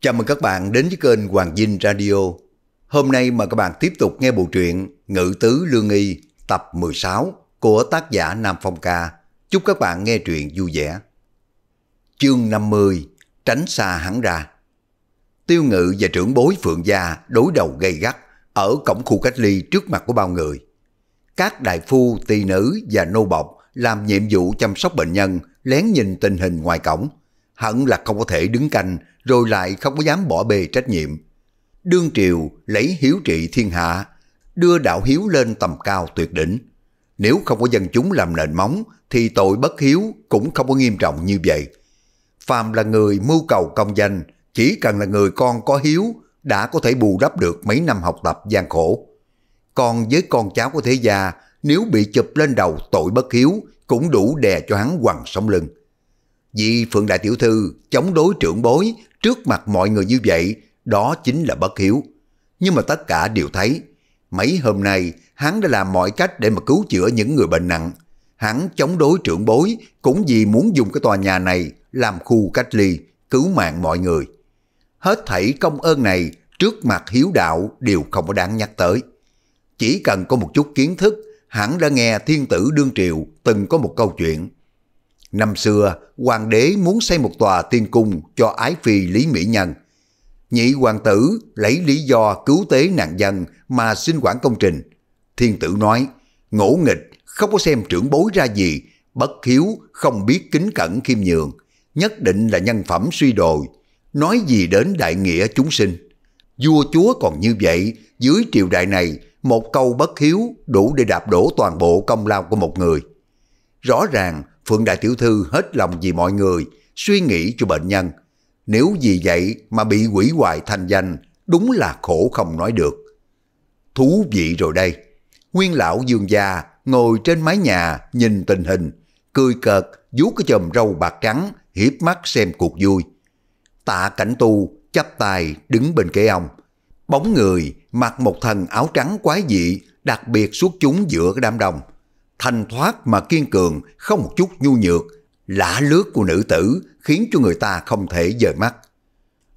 Chào mừng các bạn đến với kênh Hoàng Vinh Radio. Hôm nay mà các bạn tiếp tục nghe bộ truyện Ngự Tứ Lương Y tập 16 của tác giả Nam Phong Ca. Chúc các bạn nghe truyện vui vẻ. Chương 50, tránh xa hắn ra. Tiêu Ngự và trưởng bối Phượng Gia đối đầu gay gắt ở cổng khu cách ly trước mặt của bao người. Các đại phu, tỳ nữ và nô bộc làm nhiệm vụ chăm sóc bệnh nhân lén nhìn tình hình ngoài cổng. Hẳn là không có thể đứng canh rồi lại không có dám bỏ bê trách nhiệm. Đương triều lấy hiếu trị thiên hạ, đưa đạo hiếu lên tầm cao tuyệt đỉnh. Nếu không có dân chúng làm nền móng thì tội bất hiếu cũng không có nghiêm trọng như vậy. Phàm là người mưu cầu công danh, chỉ cần là người con có hiếu đã có thể bù đắp được mấy năm học tập gian khổ. Còn với con cháu của thế gia, nếu bị chụp lên đầu tội bất hiếu cũng đủ đè cho hắn quằn sống lưng. Vì Phượng đại tiểu thư chống đối trưởng bối trước mặt mọi người như vậy, đó chính là bất hiếu. Nhưng mà tất cả đều thấy, mấy hôm nay hắn đã làm mọi cách để mà cứu chữa những người bệnh nặng. Hắn chống đối trưởng bối cũng vì muốn dùng cái tòa nhà này làm khu cách ly, cứu mạng mọi người. Hết thảy công ơn này trước mặt hiếu đạo đều không có đáng nhắc tới. Chỉ cần có một chút kiến thức, hắn đã nghe thiên tử đương triều từng có một câu chuyện. Năm xưa, hoàng đế muốn xây một tòa tiên cung cho ái phi Lý Mỹ Nhân. Nhị hoàng tử lấy lý do cứu tế nạn dân mà xin quản công trình. Thiên tử nói, ngỗ nghịch, không có xem trưởng bối ra gì, bất hiếu, không biết kính cẩn khiêm nhường, nhất định là nhân phẩm suy đồi. Nói gì đến đại nghĩa chúng sinh. Vua chúa còn như vậy, dưới triều đại này, một câu bất hiếu đủ để đạp đổ toàn bộ công lao của một người. Rõ ràng, Phượng đại tiểu thư hết lòng vì mọi người, suy nghĩ cho bệnh nhân. Nếu vì vậy mà bị hủy hoại thanh danh, đúng là khổ không nói được. Thú vị rồi đây. Nguyên lão Dương Gia ngồi trên mái nhà nhìn tình hình, cười cợt, vuốt cái chòm râu bạc trắng, hiếp mắt xem cuộc vui. Tạ Cảnh Tu chắp tay đứng bên kế ông. Bóng người mặc một thân áo trắng quái dị, đặc biệt xuất chúng giữa cái đám đông. Thanh thoát mà kiên cường, không một chút nhu nhược, lả lướt của nữ tử khiến cho người ta không thể dời mắt.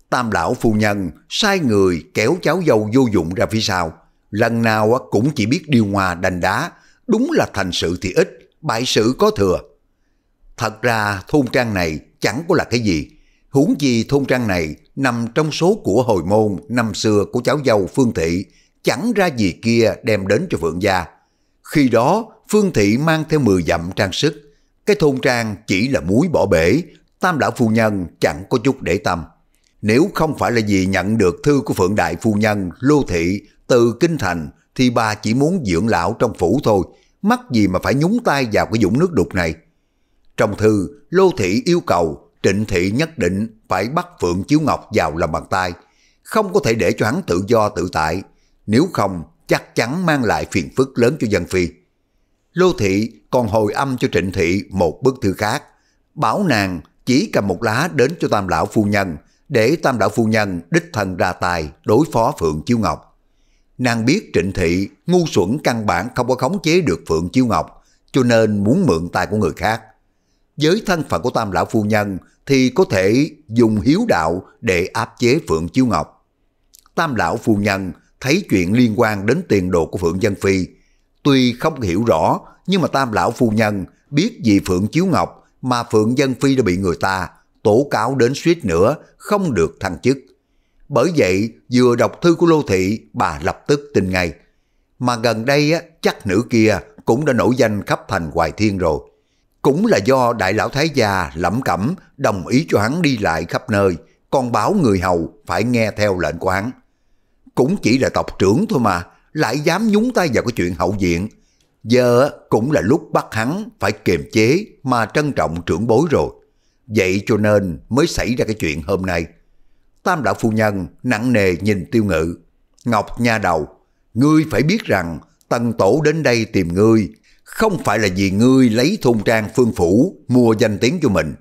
Tam lão phu nhân sai người kéo cháu dâu vô dụng ra phía sau, lần nào cũng chỉ biết điều hòa đành đá, đúng là thành sự thì ít, bại sự có thừa. Thật ra thôn trang này chẳng có là cái gì, huống chi thôn trang này nằm trong số của hồi môn năm xưa của cháu dâu Phương Thị, chẳng ra gì kia đem đến cho Phượng gia. Khi đó Phương Thị mang theo 10 dặm trang sức, cái thôn trang chỉ là muối bỏ bể, tam lão phu nhân chẳng có chút để tâm. Nếu không phải là vì nhận được thư của Phượng đại phu nhân Lô Thị từ Kinh Thành thì bà chỉ muốn dưỡng lão trong phủ thôi, mắc gì mà phải nhúng tay vào cái vũng nước đục này. Trong thư, Lô Thị yêu cầu Trịnh Thị nhất định phải bắt Phượng Chiêu Ngọc vào lòng bàn tay, không có thể để cho hắn tự do tự tại, nếu không chắc chắn mang lại phiền phức lớn cho Vân Phi. Lô Thị còn hồi âm cho Trịnh Thị một bức thư khác, bảo nàng chỉ cầm một lá đến cho tam lão phu nhân, để tam lão phu nhân đích thân ra tài đối phó Phượng Chiêu Ngọc. Nàng biết Trịnh Thị ngu xuẩn căn bản không có khống chế được Phượng Chiêu Ngọc, cho nên muốn mượn tài của người khác. Với thân phận của tam lão phu nhân thì có thể dùng hiếu đạo để áp chế Phượng Chiêu Ngọc. Tam lão phu nhân thấy chuyện liên quan đến tiền đồ của Phượng Dân Phi, tuy không hiểu rõ, nhưng mà tam lão phu nhân biết vì Phượng Chiêu Ngọc mà Phượng Dân Phi đã bị người ta tố cáo đến suýt nữa không được thăng chức. Bởi vậy, vừa đọc thư của Lô Thị, bà lập tức tin ngay. Mà gần đây chắc nữ kia cũng đã nổi danh khắp Thành Hoài Thiên rồi. Cũng là do đại lão thái gia lẩm cẩm đồng ý cho hắn đi lại khắp nơi, còn báo người hầu phải nghe theo lệnh của hắn. Cũng chỉ là tộc trưởng thôi mà, lại dám nhúng tay vào cái chuyện hậu viện. Giờ cũng là lúc bắt hắn phải kiềm chế mà trân trọng trưởng bối rồi. Vậy cho nên mới xảy ra cái chuyện hôm nay. Tam đạo phu nhân nặng nề nhìn Tiêu Ngự. Ngọc nha đầu, ngươi phải biết rằng Tần Tổ đến đây tìm ngươi không phải là vì ngươi lấy thôn trang Phương phủ mua danh tiếng cho mình.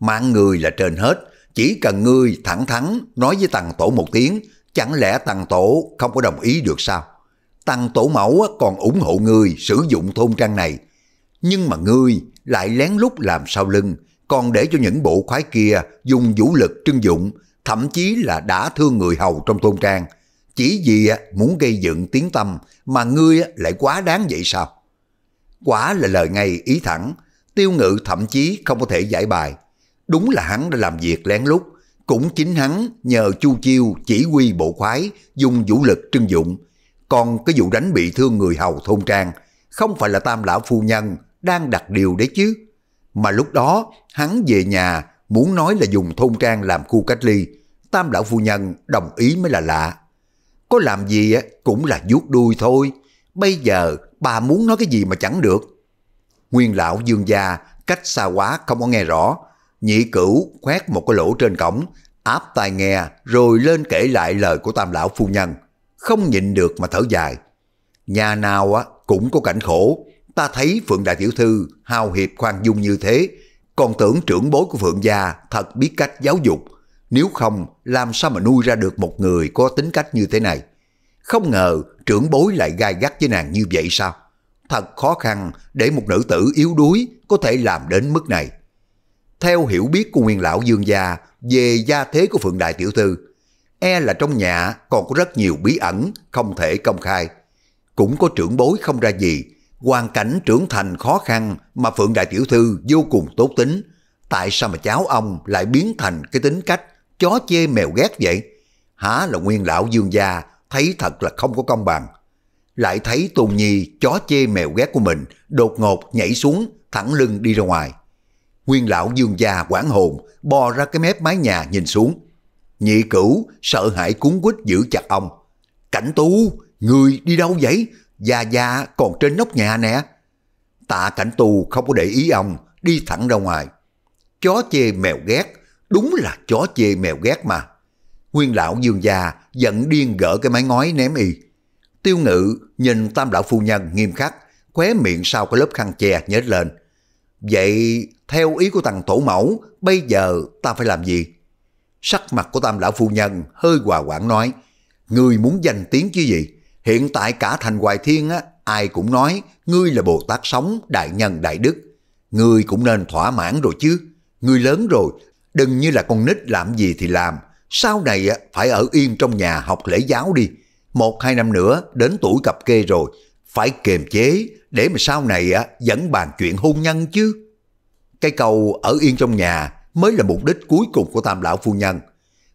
Mạng ngươi là trên hết, chỉ cần ngươi thẳng thắn nói với Tần Tổ một tiếng, chẳng lẽ Tần Tổ không có đồng ý được sao? Tăng tổ mẫu còn ủng hộ ngươi sử dụng thôn trang này. Nhưng mà ngươi lại lén lút làm sau lưng, còn để cho những bộ khoái kia dùng vũ lực trưng dụng, thậm chí là đã thương người hầu trong tôn trang, chỉ vì muốn gây dựng tiếng tăm mà ngươi lại quá đáng vậy sao? Quả là lời ngay ý thẳng, Tiêu Ngự thậm chí không có thể giải bài. Đúng là hắn đã làm việc lén lút, cũng chính hắn nhờ Chu Chiêu chỉ huy bộ khoái dùng vũ lực trưng dụng. Còn cái vụ đánh bị thương người hầu thôn trang, không phải là Tam lão phu nhân đang đặt điều đấy chứ? Mà lúc đó hắn về nhà muốn nói là dùng thôn trang làm khu cách ly, Tam lão phu nhân đồng ý mới là lạ. Có làm gì cũng là vuốt đuôi thôi, bây giờ bà muốn nói cái gì mà chẳng được. Nguyên lão Dương gia cách xa quá không có nghe rõ. Nhị Cửu khoét một cái lỗ trên cổng, áp tai nghe rồi lên kể lại lời của Tam lão phu nhân, không nhịn được mà thở dài. Nhà nào cũng có cảnh khổ, ta thấy Phượng đại tiểu thư hào hiệp khoan dung như thế, còn tưởng trưởng bối của Phượng gia thật biết cách giáo dục, nếu không làm sao mà nuôi ra được một người có tính cách như thế này. Không ngờ trưởng bối lại gai gắt với nàng như vậy sao? Thật khó khăn để một nữ tử yếu đuối có thể làm đến mức này. Theo hiểu biết của Nguyên lão Dương gia về gia thế của Phượng đại tiểu thư, e là trong nhà còn có rất nhiều bí ẩn không thể công khai. Cũng có trưởng bối không ra gì, hoàn cảnh trưởng thành khó khăn mà Phượng đại tiểu thư vô cùng tốt tính. Tại sao mà cháu ông lại biến thành cái tính cách chó chê mèo ghét vậy? Hả là Nguyên lão Dương gia thấy thật là không có công bằng. Lại thấy Tôn Nhi chó chê mèo ghét của mình đột ngột nhảy xuống, thẳng lưng đi ra ngoài. Nguyên lão Dương gia hoảng hồn, bò ra cái mép mái nhà nhìn xuống. Nhị Cửu sợ hãi cuốn quýt giữ chặt ông. Cảnh Tu, người đi đâu vậy? Gia gia còn trên nóc nhà nè. Tạ Cảnh Tu không có để ý ông, đi thẳng ra ngoài. Chó chê mèo ghét, đúng là chó chê mèo ghét mà. Nguyên lão Dương gia giận điên gỡ cái mái ngói ném y. Tiêu Ngự nhìn Tam lão phu nhân nghiêm khắc, khóe miệng sau cái lớp khăn che nhếch lên. Vậy theo ý của thằng tổ mẫu, bây giờ ta phải làm gì? Sắc mặt của Tam lão phu nhân hơi hòa hoãn nói, ngươi muốn danh tiếng chứ gì? Hiện tại cả Thành Hoài Thiên ai cũng nói ngươi là Bồ Tát sống, đại nhân đại đức. Ngươi cũng nên thỏa mãn rồi chứ. Ngươi lớn rồi, đừng như là con nít làm gì thì làm. Sau này phải ở yên trong nhà học lễ giáo đi. 1-2 năm nữa đến tuổi cập kê rồi, phải kiềm chế để mà sau này vẫn bàn chuyện hôn nhân chứ. Cái câu ở yên trong nhà mới là mục đích cuối cùng của Tam lão phu nhân.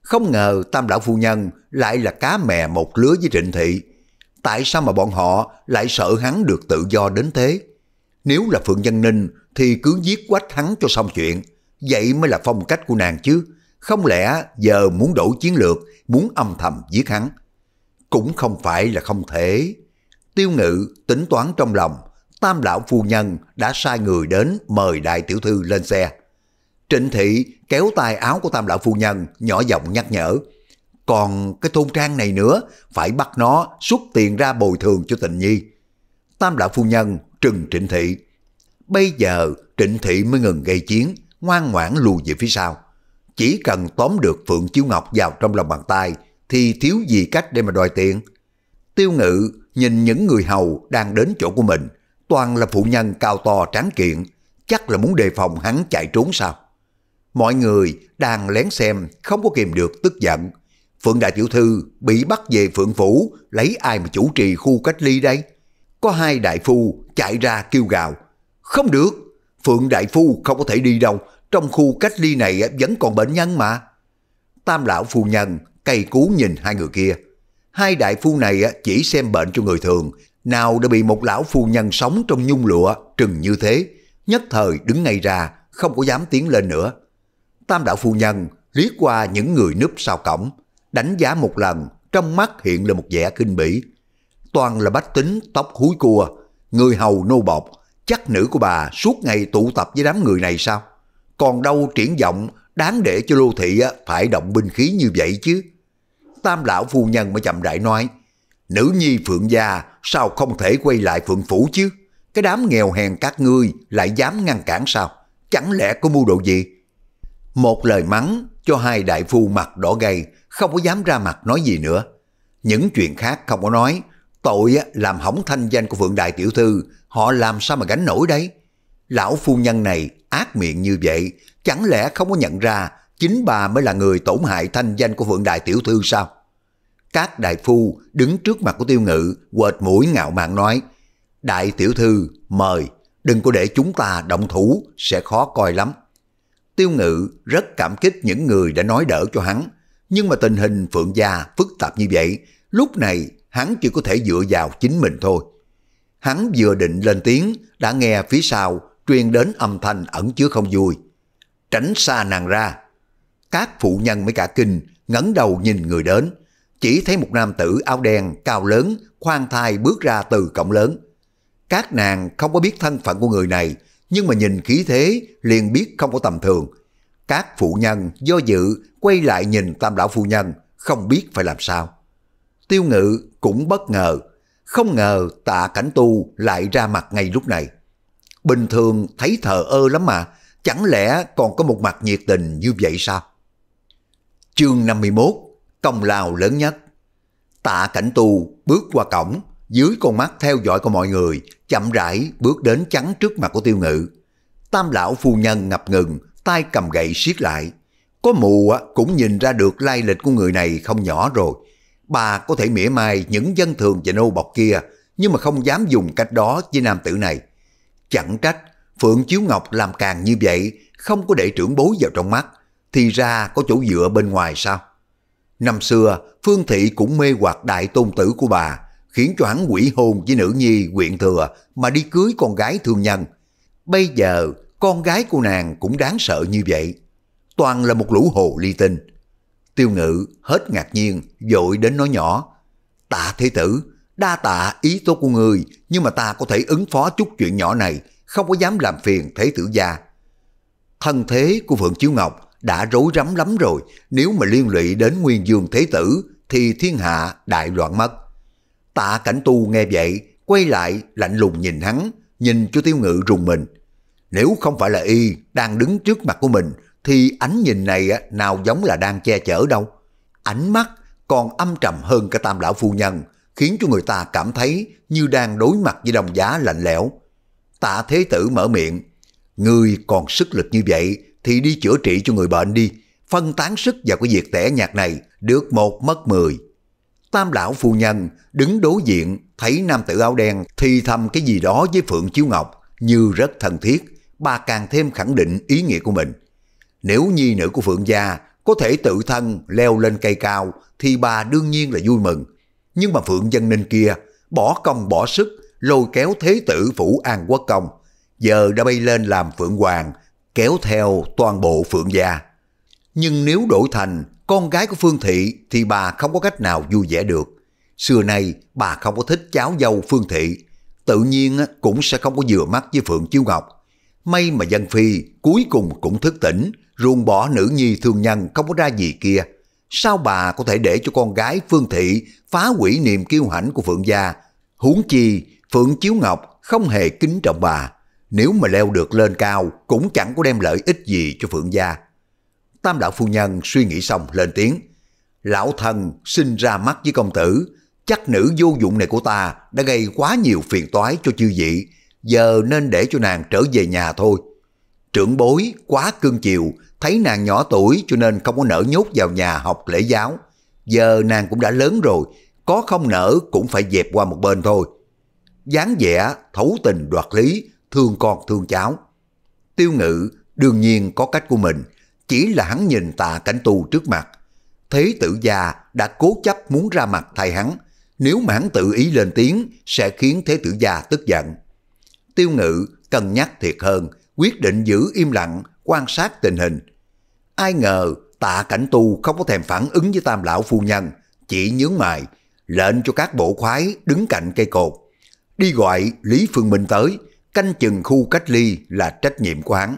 Không ngờ Tam lão phu nhân lại là cá mè một lứa với Trịnh Thị. Tại sao mà bọn họ lại sợ hắn được tự do đến thế? Nếu là Phượng Dân Ninh thì cứ giết quách hắn cho xong chuyện. Vậy mới là phong cách của nàng chứ. Không lẽ giờ muốn đổi chiến lược, muốn âm thầm giết hắn? Cũng không phải là không thể. Tiêu Ngự tính toán trong lòng, Tam lão phu nhân đã sai người đến mời đại tiểu thư lên xe. Trịnh Thị kéo tay áo của Tam lão phu nhân, nhỏ giọng nhắc nhở. Còn cái thôn trang này nữa, phải bắt nó xuất tiền ra bồi thường cho Tình Nhi. Tam lão phu nhân trừng Trịnh Thị. Bây giờ Trịnh Thị mới ngừng gây chiến, ngoan ngoãn lùi về phía sau. Chỉ cần tóm được Phượng Chiêu Ngọc vào trong lòng bàn tay thì thiếu gì cách để mà đòi tiền. Tiêu Ngự nhìn những người hầu đang đến chỗ của mình, toàn là phụ nhân cao to tráng kiện, chắc là muốn đề phòng hắn chạy trốn sao? Mọi người đang lén xem không có kìm được tức giận. Phượng đại tiểu thư bị bắt về Phượng phủ, lấy ai mà chủ trì khu cách ly đây? Có hai đại phu chạy ra kêu gào. Không được, Phượng đại phu không có thể đi đâu, trong khu cách ly này vẫn còn bệnh nhân mà. Tam lão phu nhân cay cú nhìn hai người kia. Hai đại phu này chỉ xem bệnh cho người thường, nào đã bị một lão phu nhân sống trong nhung lụa trừng như thế, nhất thời đứng ngay ra, không có dám tiến lên nữa. Tam đạo phu nhân liếc qua những người núp sau cổng, đánh giá một lần, trong mắt hiện là một vẻ kinh bỉ. Toàn là bách tính tóc húi cua, người hầu nô bộc, chắc nữ của bà suốt ngày tụ tập với đám người này sao? Còn đâu triển vọng, đáng để cho Lô Thị phải động binh khí như vậy chứ. Tam lão phu nhân mới chậm rãi nói, nữ nhi Phượng gia sao không thể quay lại Phượng phủ chứ? Cái đám nghèo hèn các ngươi lại dám ngăn cản sao? Chẳng lẽ có mưu đồ gì? Một lời mắng cho hai đại phu mặt đỏ gay, không có dám ra mặt nói gì nữa. Những chuyện khác không có nói, tội làm hỏng thanh danh của Phượng đại tiểu thư, họ làm sao mà gánh nổi đấy? Lão phu nhân này ác miệng như vậy, chẳng lẽ không có nhận ra chính bà mới là người tổn hại thanh danh của Phượng Đại Tiểu Thư sao? Các đại phu đứng trước mặt của Tiêu Ngự, quệt mũi ngạo mạn nói, Đại Tiểu Thư mời, đừng có để chúng ta động thủ, sẽ khó coi lắm. Tiêu Ngự rất cảm kích những người đã nói đỡ cho hắn, nhưng mà tình hình Phượng gia phức tạp như vậy, lúc này hắn chỉ có thể dựa vào chính mình thôi. Hắn vừa định lên tiếng, đã nghe phía sau truyền đến âm thanh ẩn chứa không vui. Tránh xa nàng ra. Các phụ nhân mới cả kinh, ngẩng đầu nhìn người đến. Chỉ thấy một nam tử áo đen cao lớn, khoan thai bước ra từ cổng lớn. Các nàng không có biết thân phận của người này, nhưng mà nhìn khí thế liền biết không có tầm thường. Các phụ nhân do dự quay lại nhìn tam lão phu nhân, không biết phải làm sao. Tiêu Ngự cũng bất ngờ, không ngờ Tạ Cảnh Tu lại ra mặt ngay lúc này. Bình thường thấy thờ ơ lắm mà, chẳng lẽ còn có một mặt nhiệt tình như vậy sao? Chương 51, công lao lớn nhất. Tạ Cảnh Tu bước qua cổng, dưới con mắt theo dõi của mọi người, chậm rãi bước đến chắn trước mặt của Tiêu Ngự. Tam lão phu nhân ngập ngừng, tay cầm gậy siết lại. Có mù cũng nhìn ra được lai lịch của người này không nhỏ rồi. Bà có thể mỉa mai những dân thường và nô bộc kia, nhưng mà không dám dùng cách đó với nam tử này. Chẳng trách Phượng Chiêu Ngọc làm càng như vậy, không có để trưởng bối vào trong mắt, thì ra có chỗ dựa bên ngoài sao? Năm xưa, Phương Thị cũng mê hoặc đại tôn tử của bà, khiến cho hắn quỷ hôn với nữ nhi huyện thừa mà đi cưới con gái thương nhân. Bây giờ, con gái của nàng cũng đáng sợ như vậy. Toàn là một lũ hồ ly tinh. Tiêu Ngự hết ngạc nhiên, vội đến nói nhỏ. Tạ Thế Tử, đa tạ ý tốt của người, nhưng mà ta có thể ứng phó chút chuyện nhỏ này, không có dám làm phiền Thế Tử gia. Thân thế của Phượng Chiêu Ngọc đã rối rắm lắm rồi, nếu mà liên lụy đến Nguyên Dương Thế Tử thì thiên hạ đại loạn mất. Tạ Cảnh Tu nghe vậy, quay lại lạnh lùng nhìn hắn, nhìn cho Tiêu Ngự rùng mình. Nếu không phải là y đang đứng trước mặt của mình, thì ánh nhìn này nào giống là đang che chở đâu. Ánh mắt còn âm trầm hơn cả tam lão phu nhân, khiến cho người ta cảm thấy như đang đối mặt với đồng giá lạnh lẽo. Tạ Thế Tử mở miệng, người còn sức lực như vậy thì đi chữa trị cho người bệnh đi, phân tán sức vào cái việc tẻ nhạt này, được một mất 10. Tam lão phu nhân đứng đối diện, thấy nam tử áo đen thì thầm cái gì đó với Phượng Chiêu Ngọc như rất thân thiết, bà càng thêm khẳng định ý nghĩa của mình. Nếu nhi nữ của Phượng gia có thể tự thân leo lên cây cao thì bà đương nhiên là vui mừng. Nhưng mà Phượng Dân Ninh kia bỏ công bỏ sức lôi kéo Thế Tử phủ An Quốc công, giờ đã bay lên làm Phượng Hoàng, kéo theo toàn bộ Phượng gia. Nhưng nếu đổi thành con gái của Phương Thị thì bà không có cách nào vui vẻ được. Xưa nay bà không có thích cháu dâu Phương Thị, tự nhiên cũng sẽ không có vừa mắt với Phượng Chiêu Ngọc. May mà Vân Phi cuối cùng cũng thức tỉnh, ruồng bỏ nữ nhi thương nhân không có ra gì kia. Sao bà có thể để cho con gái Phương Thị phá hủy niềm kiêu hãnh của Phượng gia? Huống chi Phượng Chiêu Ngọc không hề kính trọng bà, nếu mà leo được lên cao cũng chẳng có đem lợi ích gì cho Phượng gia. Tam đạo phu nhân suy nghĩ xong lên tiếng, lão thần sinh ra mắt với công tử, chắc nữ vô dụng này của ta đã gây quá nhiều phiền toái cho chư vị, giờ nên để cho nàng trở về nhà thôi. Trưởng bối quá cương chiều, thấy nàng nhỏ tuổi cho nên không có nỡ nhốt vào nhà học lễ giáo. Giờ nàng cũng đã lớn rồi, có không nỡ cũng phải dẹp qua một bên thôi. Dáng vẻ thấu tình đoạt lý, thương con thương cháu. Tiêu Ngự đương nhiên có cách của mình, chỉ là hắn nhìn Tạ Cảnh Tu trước mặt, Thế Tử gia đã cố chấp muốn ra mặt thay hắn, nếu mà hắn tự ý lên tiếng sẽ khiến Thế Tử gia tức giận. Tiêu Ngự cân nhắc thiệt hơn, quyết định giữ im lặng, quan sát tình hình. Ai ngờ Tạ Cảnh Tu không có thèm phản ứng với tam lão phu nhân, chỉ nhướng mày, lệnh cho các bộ khoái đứng cạnh cây cột, đi gọi Lý Phương Minh tới, canh chừng khu cách ly là trách nhiệm của hắn.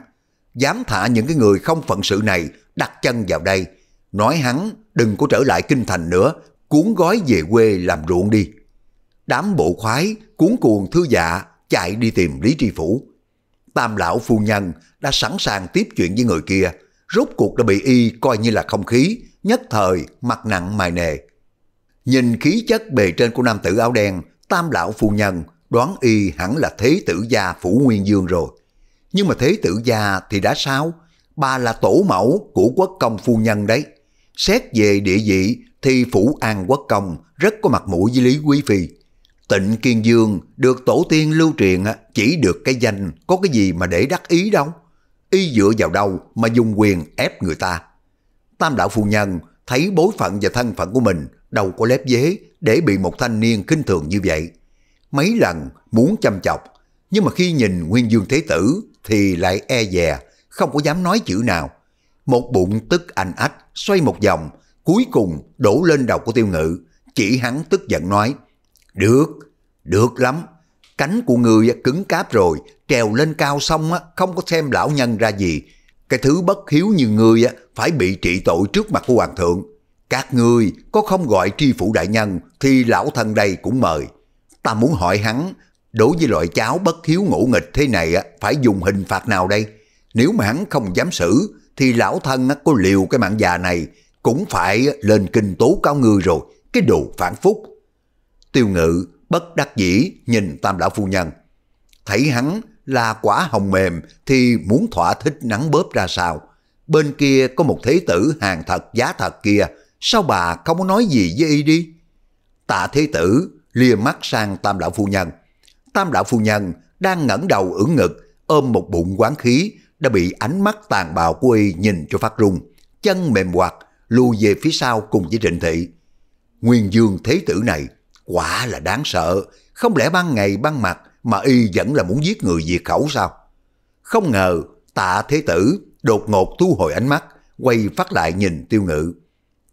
Dám thả những cái người không phận sự này đặt chân vào đây, nói hắn đừng có trở lại kinh thành nữa, cuốn gói về quê làm ruộng đi. Đám bộ khoái cuốn cuồng thư dạ chạy đi tìm Lý Tri Phủ. Tam lão phu nhân đã sẵn sàng tiếp chuyện với người kia, rốt cuộc đã bị y coi như là không khí, nhất thời mặt nặng mày nề. Nhìn khí chất bề trên của nam tử áo đen, tam lão phu nhân đoán y hẳn là Thế Tử gia phủ Nguyên Dương rồi. Nhưng mà Thế Tử gia thì đã sao? bà là tổ mẫu của Quốc công phu nhân đấy. Xét về địa vị thì phủ An Quốc công rất có mặt mũi với Lý Quý Phi. Tịnh Kiên Dương được tổ tiên lưu truyền chỉ được cái danh, có cái gì mà để đắc ý đâu. Y dựa vào đâu mà dùng quyền ép người ta. Tam đạo phu nhân thấy bối phận và thân phận của mình đâu có lép vế để bị một thanh niên khinh thường như vậy. Mấy lần muốn chăm chọc, nhưng mà khi nhìn Nguyên Dương Thế Tử thì lại e dè, không có dám nói chữ nào. Một bụng tức anh ách xoay một vòng, cuối cùng đổ lên đầu của Tiêu Ngự, chỉ hắn tức giận nói: "Được, được lắm, cánh của người cứng cáp rồi, trèo lên cao xong không có xem lão nhân ra gì. Cái thứ bất hiếu như người phải bị trị tội trước mặt của hoàng thượng. Các người có không gọi tri phủ đại nhân thì lão thân đây cũng mời. Ta muốn hỏi hắn, đối với loại cháu bất hiếu ngỗ nghịch thế này phải dùng hình phạt nào đây? Nếu mà hắn không dám xử thì lão thân có liều cái mạng già này cũng phải lên kinh tố cáo người rồi, cái đồ phản phúc." Tiêu Ngự bất đắc dĩ nhìn tam lão phu nhân, thấy hắn là quả hồng mềm thì muốn thỏa thích nắng bóp ra sao. Bên kia có một thế tử hàng thật giá thật kia, sao bà không có nói gì với y đi? Tạ thế tử lia mắt sang tam lão phu nhân. Tam lão phu nhân đang ngẩng đầu ưỡn ngực, ôm một bụng quán khí, đã bị ánh mắt tàn bạo của y nhìn cho phát run, chân mềm hoạt lùi về phía sau cùng với Trịnh Thị. Nguyên Dương thế tử này quả là đáng sợ, không lẽ ban ngày ban mặt mà y vẫn là muốn giết người diệt khẩu sao? Không ngờ Tạ thế tử đột ngột thu hồi ánh mắt, quay phát lại nhìn Tiêu Ngự.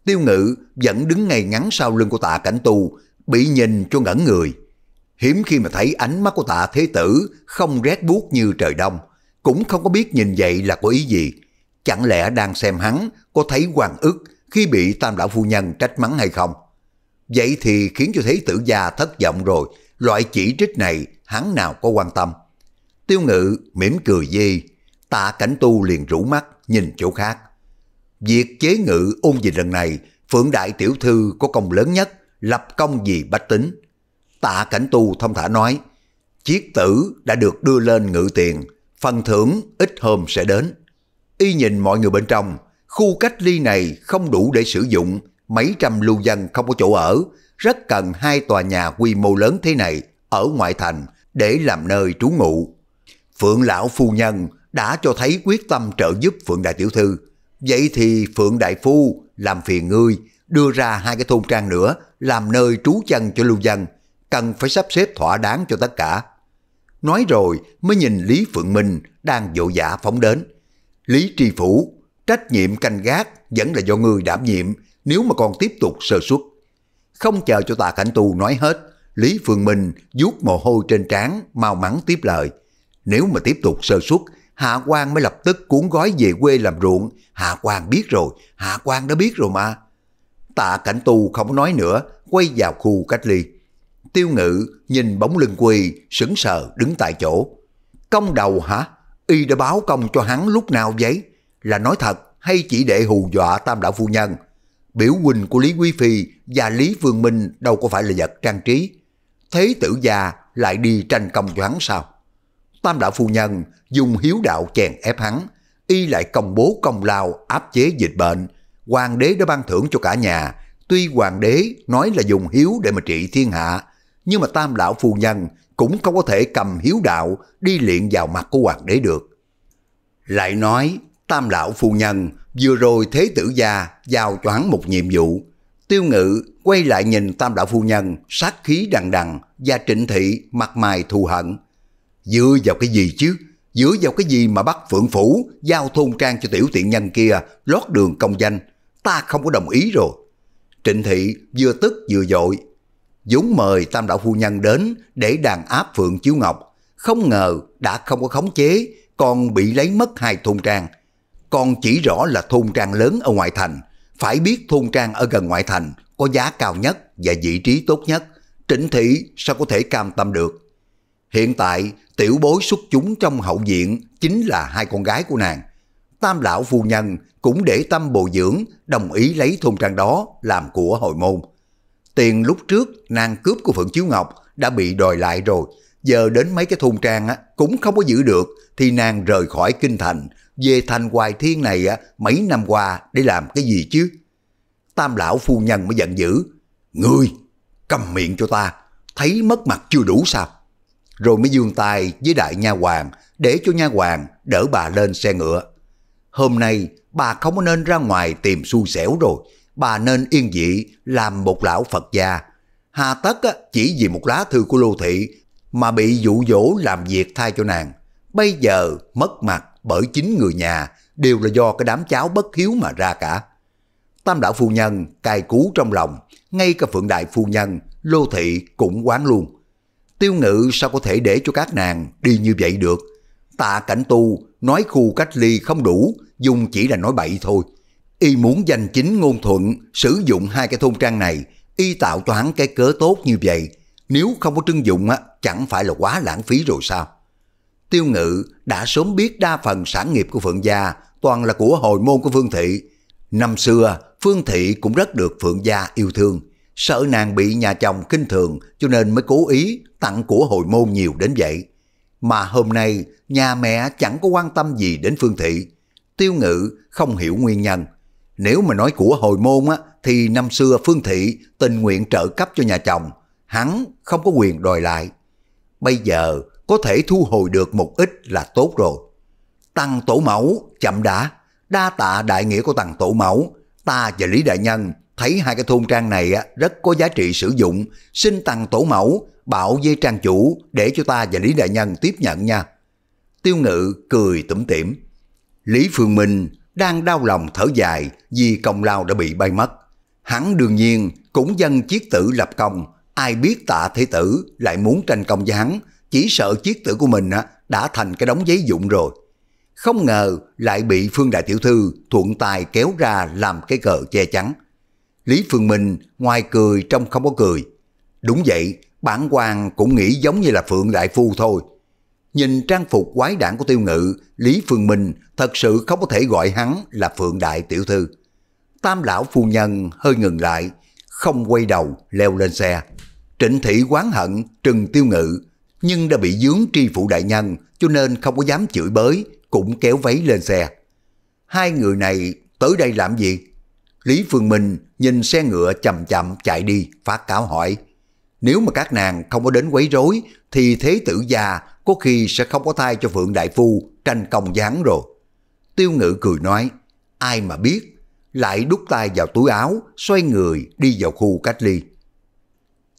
Tiêu Ngự vẫn đứng ngay ngắn sau lưng của Tạ Cảnh Tu, bị nhìn cho ngẩn người. Hiếm khi mà thấy ánh mắt của Tạ thế tử không rét buốt như trời đông, cũng không có biết nhìn vậy là có ý gì. Chẳng lẽ đang xem hắn có thấy oan ức khi bị tam lão phu nhân trách mắng hay không? Vậy thì khiến cho thế tử già thất vọng rồi, loại chỉ trích này hắn nào có quan tâm. Tiêu Ngự mỉm cười dê, Tạ Cảnh Tu liền rũ mắt nhìn chỗ khác. Việc chế ngự ôn dịch lần này, Phượng đại tiểu thư có công lớn nhất, lập công vì bách tính. Tạ Cảnh Tu thông thả nói, chiết tử đã được đưa lên ngự tiền, phần thưởng ít hôm sẽ đến. Y nhìn mọi người bên trong, khu cách ly này không đủ để sử dụng, mấy trăm lưu dân không có chỗ ở, rất cần hai tòa nhà quy mô lớn thế này ở ngoại thành để làm nơi trú ngụ. Phượng lão phu nhân đã cho thấy quyết tâm trợ giúp Phượng đại tiểu thư, vậy thì Phượng đại phu làm phiền ngươi đưa ra hai cái thôn trang nữa làm nơi trú chân cho lưu dân, cần phải sắp xếp thỏa đáng cho tất cả. Nói rồi mới nhìn Lý Phượng Minh đang vội vã phóng đến. Lý tri phủ, trách nhiệm canh gác vẫn là do ngươi đảm nhiệm, nếu mà còn tiếp tục sơ suất. Không chờ cho Tạ Cảnh Tu nói hết, Lý Phượng Minh vuốt mồ hôi trên trán, mau mắn tiếp lời. Nếu mà tiếp tục sơ suất, hạ quan mới lập tức cuốn gói về quê làm ruộng. Hạ quan biết rồi, hạ quan đã biết rồi mà. Tạ Cảnh Tu không nói nữa, quay vào khu cách ly. Tiêu Ngự nhìn bóng lưng quỳ, sững sờ đứng tại chỗ. Công đầu hả? Y đã báo công cho hắn lúc nào vậy? Là nói thật hay chỉ để hù dọa tam lão phu nhân? Biểu huynh của Lý Quý Phi và Lý Phương Minh đâu có phải là vật trang trí. Thế tử già lại đi tranh công cho hắn sao? Tam đạo phu nhân dùng hiếu đạo chèn ép hắn, y lại công bố công lao áp chế dịch bệnh. Hoàng đế đã ban thưởng cho cả nhà, tuy hoàng đế nói là dùng hiếu để mà trị thiên hạ, nhưng mà tam lão phu nhân cũng không có thể cầm hiếu đạo đi liện vào mặt của hoàng đế được. Lại nói tam lão phu nhân vừa rồi thế tử gia giao cho hắn một nhiệm vụ. Tiêu Ngự quay lại nhìn tam đạo phu nhân sát khí đằng đằng và Trịnh Thị mặt mày thù hận. Dựa vào cái gì chứ? Dựa vào cái gì mà bắt Phượng phủ giao thôn trang cho tiểu tiện nhân kia lót đường công danh? Ta không có đồng ý rồi. Trịnh Thị vừa tức vừa dội. Vốn mời tam đạo phu nhân đến để đàn áp Phượng Chiêu Ngọc, không ngờ đã không có khống chế, còn bị lấy mất hai thôn trang. Còn chỉ rõ là thôn trang lớn ở ngoại thành. Phải biết thôn trang ở gần ngoại thành có giá cao nhất và vị trí tốt nhất. Trịnh Thị sao có thể cam tâm được? Hiện tại tiểu bối xuất chúng trong hậu viện chính là hai con gái của nàng. Tam lão phu nhân cũng để tâm bồi dưỡng, đồng ý lấy thôn trang đó làm của hồi môn. Tiền lúc trước nàng cướp của Phượng Chiêu Ngọc đã bị đòi lại rồi. Giờ đến mấy cái thôn trang cũng không có giữ được thì nàng rời khỏi kinh thành, về Thành Hoài Thiên này mấy năm qua để làm cái gì chứ? Tam lão phu nhân mới giận dữ. Ngươi, câm miệng cho ta, thấy mất mặt chưa đủ sao? Rồi mới giương tay với đại nha hoàng để cho nha hoàng đỡ bà lên xe ngựa. Hôm nay bà không có nên ra ngoài tìm xui xẻo rồi, bà nên yên dị làm một lão Phật gia. Hà tất chỉ vì một lá thư của Lô Thị mà bị dụ dỗ làm việc thay cho nàng. Bây giờ mất mặt bởi chính người nhà đều là do cái đám cháu bất hiếu mà ra cả. Tam lão phu nhân cay cú trong lòng, ngay cả Phượng đại phu nhân, Lô Thị cũng quán luôn. Tiêu Ngự sao có thể để cho các nàng đi như vậy được? Tạ Cảnh Tu nói khu cách ly không đủ, dùng chỉ là nói bậy thôi. Y muốn danh chính ngôn thuận sử dụng hai cái thôn trang này, y tạo cho hắn cái cớ tốt như vậy. Nếu không có trưng dụng chẳng phải là quá lãng phí rồi sao? Tiêu Ngự đã sớm biết đa phần sản nghiệp của Phượng gia toàn là của hồi môn của Phương Thị. Năm xưa Phương Thị cũng rất được Phượng gia yêu thương, sợ nàng bị nhà chồng khinh thường cho nên mới cố ý tặng của hồi môn nhiều đến vậy. Mà hôm nay nhà mẹ chẳng có quan tâm gì đến Phương Thị. Tiêu Ngự không hiểu nguyên nhân. Nếu mà nói của hồi môn thì năm xưa Phương Thị tình nguyện trợ cấp cho nhà chồng, hắn không có quyền đòi lại. Bây giờ có thể thu hồi được một ít là tốt rồi. Tăng tổ mẫu, chậm đã, đa tạ đại nghĩa của tăng tổ mẫu. Ta và Lý đại nhân thấy hai cái thôn trang này rất có giá trị sử dụng, xin tăng tổ mẫu bảo với trang chủ để cho ta và Lý đại nhân tiếp nhận nha. Tiêu Ngự cười tủm tỉm. Lý Phương Minh đang đau lòng thở dài vì công lao đã bị bay mất. Hắn đương nhiên cũng dâng chiết tử lập công, ai biết Tạ Thế Tử lại muốn tranh công với hắn, chỉ sợ chiết tử của mình đã thành cái đống giấy vụn rồi. Không ngờ lại bị Phương đại tiểu thư thuận tài kéo ra làm cái cờ che chắn. Lý Phương Minh ngoài cười trong không có cười. Đúng vậy, bản quan cũng nghĩ giống như là Phượng đại phu thôi. Nhìn trang phục quái đản của Tiêu Ngự, Lý Phương Minh thật sự không có thể gọi hắn là Phượng đại tiểu thư. Tam lão phu nhân hơi ngừng lại, không quay đầu leo lên xe. Trịnh Thị oán hận trừng Tiêu Ngự, nhưng đã bị dướng tri phụ đại nhân cho nên không có dám chửi bới, cũng kéo váy lên xe. Hai người này tới đây làm gì? Lý Phương Minh nhìn xe ngựa chậm chậm chạy đi, phát cáo hỏi. Nếu mà các nàng không có đến quấy rối thì thế tử già có khi sẽ không có thay cho Phượng đại phu tranh công gián rồi. Tiêu Ngự cười nói, ai mà biết, lại đút tay vào túi áo, xoay người đi vào khu cách ly.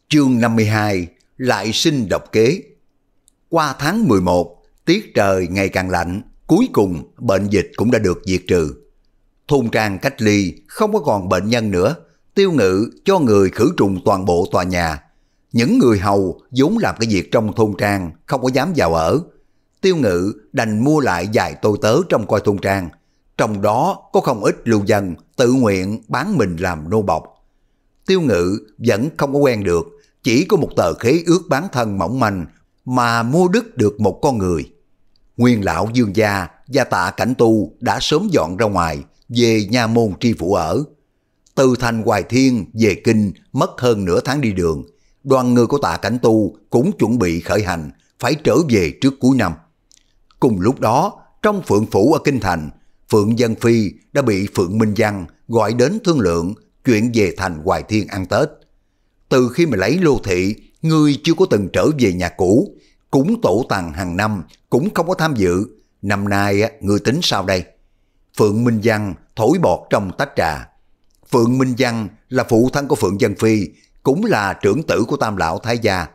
Chương 52, lại sinh độc kế. Qua tháng 11, tiết trời ngày càng lạnh, cuối cùng bệnh dịch cũng đã được diệt trừ. Thôn trang cách ly không có còn bệnh nhân nữa, Tiêu Ngự cho người khử trùng toàn bộ tòa nhà. Những người hầu vốn làm cái việc trong thôn trang không có dám vào ở. Tiêu Ngự đành mua lại vài tôi tớ trong coi thôn trang, trong đó có không ít lưu dân tự nguyện bán mình làm nô bộc. Tiêu Ngự vẫn không có quen được, chỉ có một tờ khế ước bán thân mỏng manh mà mua đứt được một con người. Nguyên lão Dương gia và Tạ Cảnh Tu đã sớm dọn ra ngoài, về nha môn tri phủ ở. Từ Thành Hoài Thiên về kinh mất hơn nửa tháng đi đường. Đoàn người của Tạ Cảnh Tu cũng chuẩn bị khởi hành, phải trở về trước cuối năm. Cùng lúc đó, trong Phượng phủ ở Kinh Thành, Phượng Dân Phi đã bị Phượng Minh Văn gọi đến thương lượng chuyện về Thành Hoài Thiên ăn Tết. Từ khi mà lấy Lô Thị, người chưa có từng trở về nhà cũ, cũng tổ tàng hàng năm, cũng không có tham dự. Năm nay, người tính sao đây? Phượng Minh Văn thổi bọt trong tách trà. Phượng Minh Văn là phụ thân của Phượng Dân Phi, cũng là trưởng tử của Tam lão thái gia.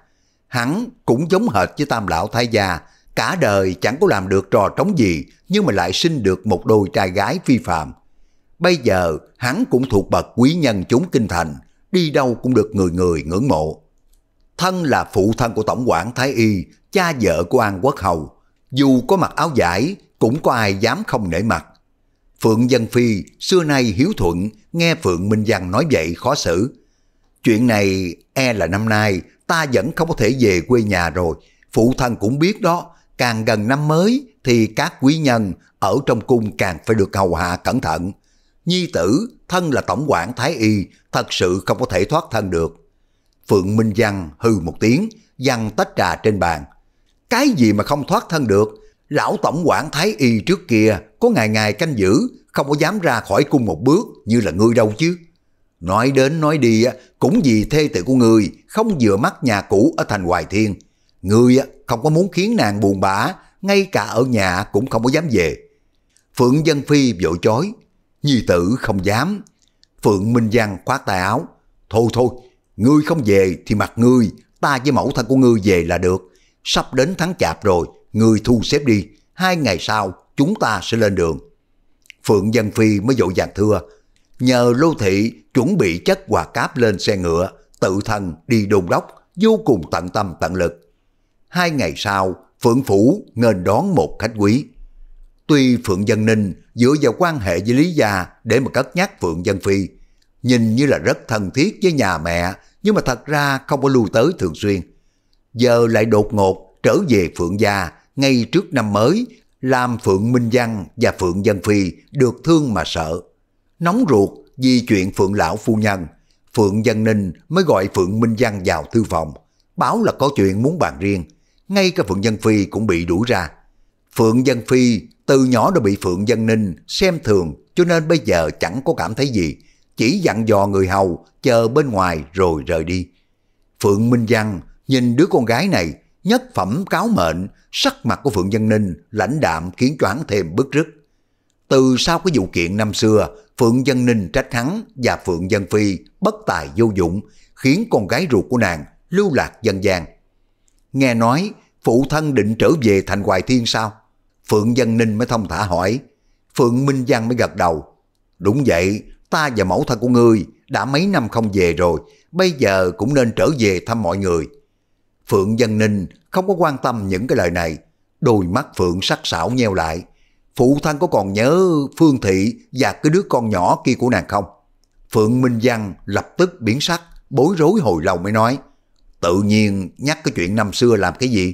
Hắn cũng giống hệt với Tam lão thái gia, cả đời chẳng có làm được trò trống gì, nhưng mà lại sinh được một đôi trai gái phi phàm. Bây giờ hắn cũng thuộc bậc quý nhân chúng Kinh Thành, đi đâu cũng được người người ngưỡng mộ. Thân là phụ thân của tổng quản Thái Y, cha vợ của An Quốc Hầu, dù có mặc áo vải cũng có ai dám không nể mặt. Phượng Dân Phi xưa nay hiếu thuận, nghe Phượng Minh Văn nói vậy khó xử. Chuyện này e là năm nay ta vẫn không có thể về quê nhà rồi. Phụ thân cũng biết đó, càng gần năm mới thì các quý nhân ở trong cung càng phải được hầu hạ cẩn thận. Nhi tử thân là tổng quản Thái Y, thật sự không có thể thoát thân được. Phượng Minh Văn hừ một tiếng, giăng tách trà trên bàn. Cái gì mà không thoát thân được? Lão tổng quản Thái Y trước kia có ngày ngày canh giữ, không có dám ra khỏi cung một bước như là ngươi đâu chứ. Nói đến nói đi cũng vì thê tử của ngươi không vừa mắt nhà cũ ở Thành Hoài Thiên. Ngươi không có muốn khiến nàng buồn bã, ngay cả ở nhà cũng không có dám về. Phượng Dân Phi vội chối, nhi tử không dám. Phượng Minh Văn khoát tay áo, thôi thôi, ngươi không về thì mặc ngươi, ta với mẫu thân của ngươi về là được. Sắp đến tháng chạp rồi, ngươi thu xếp đi, 2 ngày sau chúng ta sẽ lên đường. Phượng Dân Phi mới vội vàng thưa, nhờ Lô Thị chuẩn bị chất quà cáp lên xe ngựa, tự thân đi đôn đốc, vô cùng tận tâm tận lực. 2 ngày sau, Phượng Phủ nghênh đón một khách quý. Tuy Phượng Dân Ninh dựa vào quan hệ với Lý Gia để mà cất nhắc Phượng Dân Phi, nhìn như là rất thân thiết với nhà mẹ, nhưng mà thật ra không có lui tới thường xuyên. Giờ lại đột ngột trở về Phượng Gia ngay trước năm mới, làm Phượng Minh Văn và Phượng Dân Phi được thương mà sợ. Nóng ruột vì chuyện Phượng lão phu nhân, Phượng Dân Ninh mới gọi Phượng Minh Văn vào thư phòng, báo là có chuyện muốn bàn riêng. Ngay cả Phượng Dân Phi cũng bị đuổi ra. Phượng Dân Phi từ nhỏ đã bị Phượng Dân Ninh xem thường, cho nên bây giờ chẳng có cảm thấy gì, chỉ dặn dò người hầu chờ bên ngoài rồi rời đi. Phượng Minh Văn nhìn đứa con gái này nhất phẩm cáo mệnh, sắc mặt của Phượng Dân Ninh lãnh đạm khiến choáng thêm bức rứt. Từ sau cái vụ kiện năm xưa, Phượng Dân Ninh trách hắn và Phượng Dân Phi bất tài vô dụng, khiến con gái ruột của nàng lưu lạc dân gian. Nghe nói phụ thân định trở về Thành Hoài Thiên sao? Phượng Dân Ninh mới thông thả hỏi. Phượng Minh Văn mới gật đầu. Đúng vậy, ta và mẫu thân của ngươi đã mấy năm không về rồi, bây giờ cũng nên trở về thăm mọi người. Phượng Dân Ninh không có quan tâm những cái lời này, đôi mắt Phượng sắc sảo nheo lại. Phụ thân có còn nhớ Phương Thị và cái đứa con nhỏ kia của nàng không? Phượng Minh Văn lập tức biến sắc, bối rối hồi lâu mới nói. Tự nhiên nhắc cái chuyện năm xưa làm cái gì?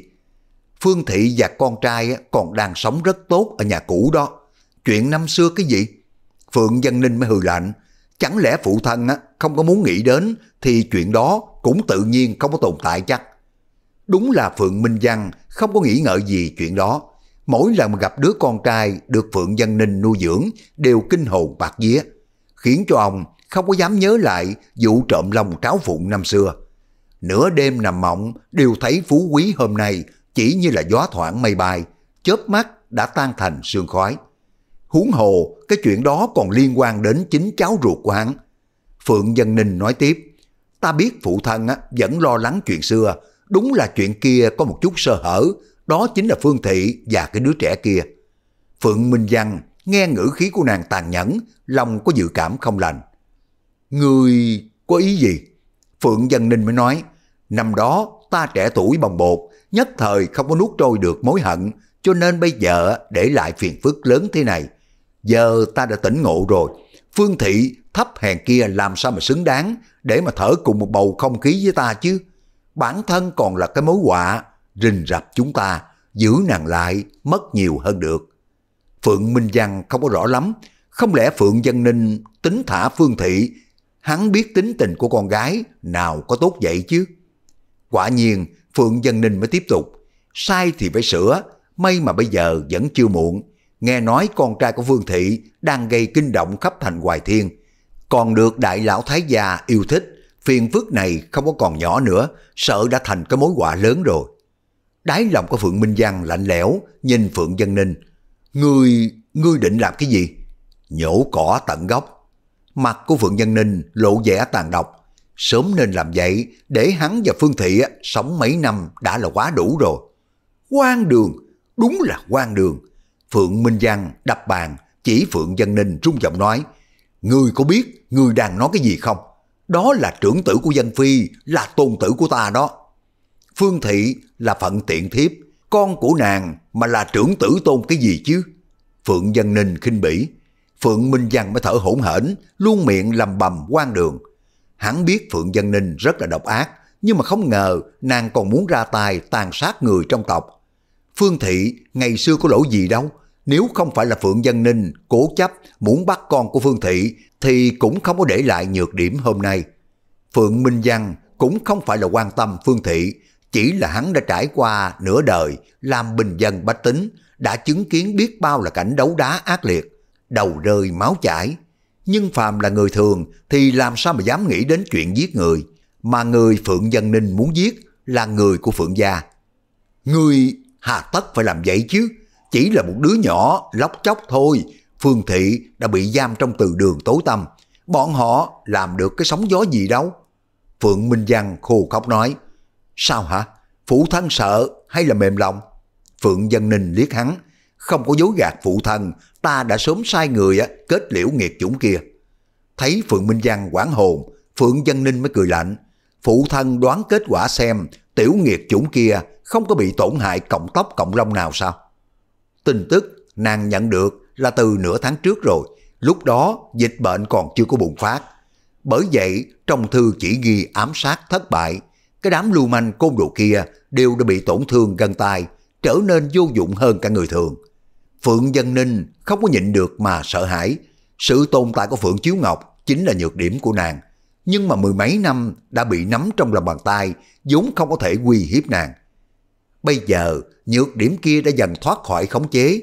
Phương Thị và con trai còn đang sống rất tốt ở nhà cũ đó. Chuyện năm xưa cái gì? Phượng Dân Ninh mới hừ lạnh. Chẳng lẽ phụ thân không có muốn nghĩ đến thì chuyện đó cũng tự nhiên không có tồn tại chắc. Đúng là Phượng Minh Văn không có nghĩ ngợi gì chuyện đó. Mỗi lần mà gặp đứa con trai được Phượng Dân Ninh nuôi dưỡng đều kinh hồn bạt vía, khiến cho ông không có dám nhớ lại vụ trộm lòng tráo phụng năm xưa. Nửa đêm nằm mộng đều thấy phú quý hôm nay chỉ như là gió thoảng mây bay, chớp mắt đã tan thành sương khói. Huống hồ cái chuyện đó còn liên quan đến chính cháu ruột của hắn. Phượng Dân Ninh nói tiếp, ta biết phụ thân vẫn lo lắng chuyện xưa, đúng là chuyện kia có một chút sơ hở, đó chính là Phương Thị và cái đứa trẻ kia. Phượng Minh Văn nghe ngữ khí của nàng tàn nhẫn, lòng có dự cảm không lành. Ngươi có ý gì? Phượng Dân Ninh mới nói, năm đó ta trẻ tuổi bồng bột, nhất thời không có nuốt trôi được mối hận, cho nên bây giờ để lại phiền phức lớn thế này. Giờ ta đã tỉnh ngộ rồi, Phương Thị thấp hèn kia làm sao mà xứng đáng để mà thở cùng một bầu không khí với ta chứ. Bản thân còn là cái mối họa rình rập chúng ta, giữ nàng lại mất nhiều hơn được. Phượng Minh Văn không có rõ lắm, không lẽ Phượng Dân Ninh tính thả Phương Thị? Hắn biết tính tình của con gái, nào có tốt vậy chứ. Quả nhiên Phượng Dân Ninh mới tiếp tục, sai thì phải sửa, may mà bây giờ vẫn chưa muộn. Nghe nói con trai của Phương Thị đang gây kinh động khắp Thành Hoài Thiên, còn được đại lão thái gia yêu thích, phiền phức này không có còn nhỏ nữa, sợ đã thành cái mối họa lớn rồi. Đáy lòng của Phượng Minh Văn lạnh lẽo, nhìn Phượng Dân Ninh. Ngươi định làm cái gì? Nhổ cỏ tận gốc. Mặt của Phượng Dân Ninh lộ vẻ tàn độc. Sớm nên làm vậy, để hắn và Phương Thị sống mấy năm đã là quá đủ rồi. Hoang đường, đúng là hoang đường. Phượng Minh Văn đập bàn chỉ Phượng Dân Ninh rung giọng nói. Ngươi có biết ngươi đang nói cái gì không? Đó là trưởng tử của Dân Phi, là tôn tử của ta đó. Phương Thị là phận tiện thiếp, con của nàng mà là trưởng tử tôn cái gì chứ? Phượng Dân Ninh khinh bỉ. Phượng Minh Văn mới thở hổn hển, luôn miệng lầm bầm hoang đường. Hắn biết Phượng Dân Ninh rất là độc ác, nhưng mà không ngờ nàng còn muốn ra tay tàn sát người trong tộc. Phương Thị ngày xưa có lỗi gì đâu, nếu không phải là Phượng Dân Ninh cố chấp muốn bắt con của Phương Thị thì cũng không có để lại nhược điểm hôm nay. Phượng Minh Văn cũng không phải là quan tâm Phương Thị, chỉ là hắn đã trải qua nửa đời làm bình dân bách tính, đã chứng kiến biết bao là cảnh đấu đá ác liệt, đầu rơi máu chảy. Nhưng phàm là người thường thì làm sao mà dám nghĩ đến chuyện giết người, mà người Phượng Dân Ninh muốn giết là người của Phượng Gia. Người hà tất phải làm vậy chứ, chỉ là một đứa nhỏ lóc chóc thôi. Phương Thị đã bị giam trong từ đường tối tăm, bọn họ làm được cái sóng gió gì đâu. Phượng Minh Văn khô khóc nói, sao hả, phụ thân sợ hay là mềm lòng? Phượng Dân Ninh liếc hắn, không có dối gạt phụ thân, ta đã sớm sai người kết liễu nghiệt chủng kia. Thấy Phượng Minh Văn hoảng hồn, Phượng Dân Ninh mới cười lạnh, phụ thân đoán kết quả xem tiểu nghiệt chủng kia không có bị tổn hại cộng tóc cộng lông nào sao? Tin tức nàng nhận được là từ nửa tháng trước rồi, lúc đó dịch bệnh còn chưa có bùng phát. Bởi vậy trong thư chỉ ghi ám sát thất bại, cái đám lưu manh côn đồ kia đều đã bị tổn thương gân tay, trở nên vô dụng hơn cả người thường. Phượng Dân Ninh không có nhịn được mà sợ hãi, sự tồn tại của Phượng Chiêu Ngọc chính là nhược điểm của nàng, nhưng mà mười mấy năm đã bị nắm trong lòng bàn tay, vốn không có thể uy hiếp nàng. Bây giờ nhược điểm kia đã dần thoát khỏi khống chế,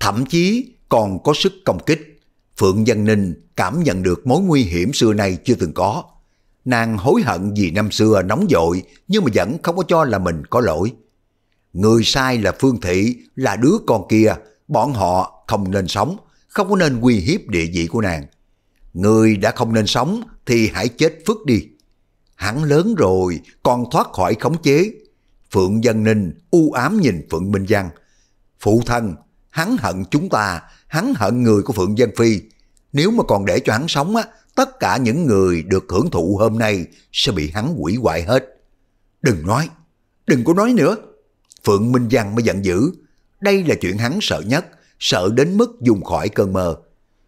thậm chí còn có sức công kích. Phượng Dân Ninh cảm nhận được mối nguy hiểm xưa nay chưa từng có. Nàng hối hận vì năm xưa nóng vội, nhưng mà vẫn không có cho là mình có lỗi. Người sai là Phương Thị, là đứa con kia, bọn họ không nên sống, không có nên uy hiếp địa vị của nàng. Người đã không nên sống thì hãy chết phước đi. Hắn lớn rồi còn thoát khỏi khống chế. Phượng Dân Ninh u ám nhìn Phượng Minh Văn. Phụ thân, hắn hận chúng ta, hắn hận người của Phượng Dân Phi. Nếu mà còn để cho hắn sống á, tất cả những người được hưởng thụ hôm nay sẽ bị hắn hủy hoại hết. Đừng có nói nữa. Phượng Minh Văn mới giận dữ. Đây là chuyện hắn sợ nhất, sợ đến mức dùng khỏi cơn mơ.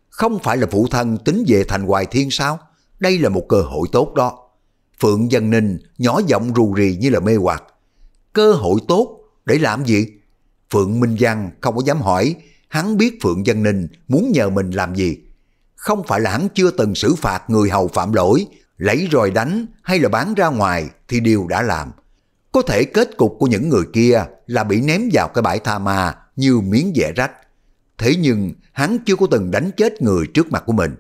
Không phải là phụ thân tính về Thành Hoài Thiên sao? Đây là một cơ hội tốt đó. Phượng Dân Ninh nhỏ giọng rù rì như là mê hoặc. Cơ hội tốt để làm gì? Phượng Minh Văn không có dám hỏi, hắn biết Phượng Dân Ninh muốn nhờ mình làm gì. Không phải là hắn chưa từng xử phạt người hầu phạm lỗi, lấy rồi đánh hay là bán ra ngoài thì đều đã làm. Có thể kết cục của những người kia là bị ném vào cái bãi tha ma như miếng dẻ rách. Thế nhưng hắn chưa có từng đánh chết người trước mặt của mình.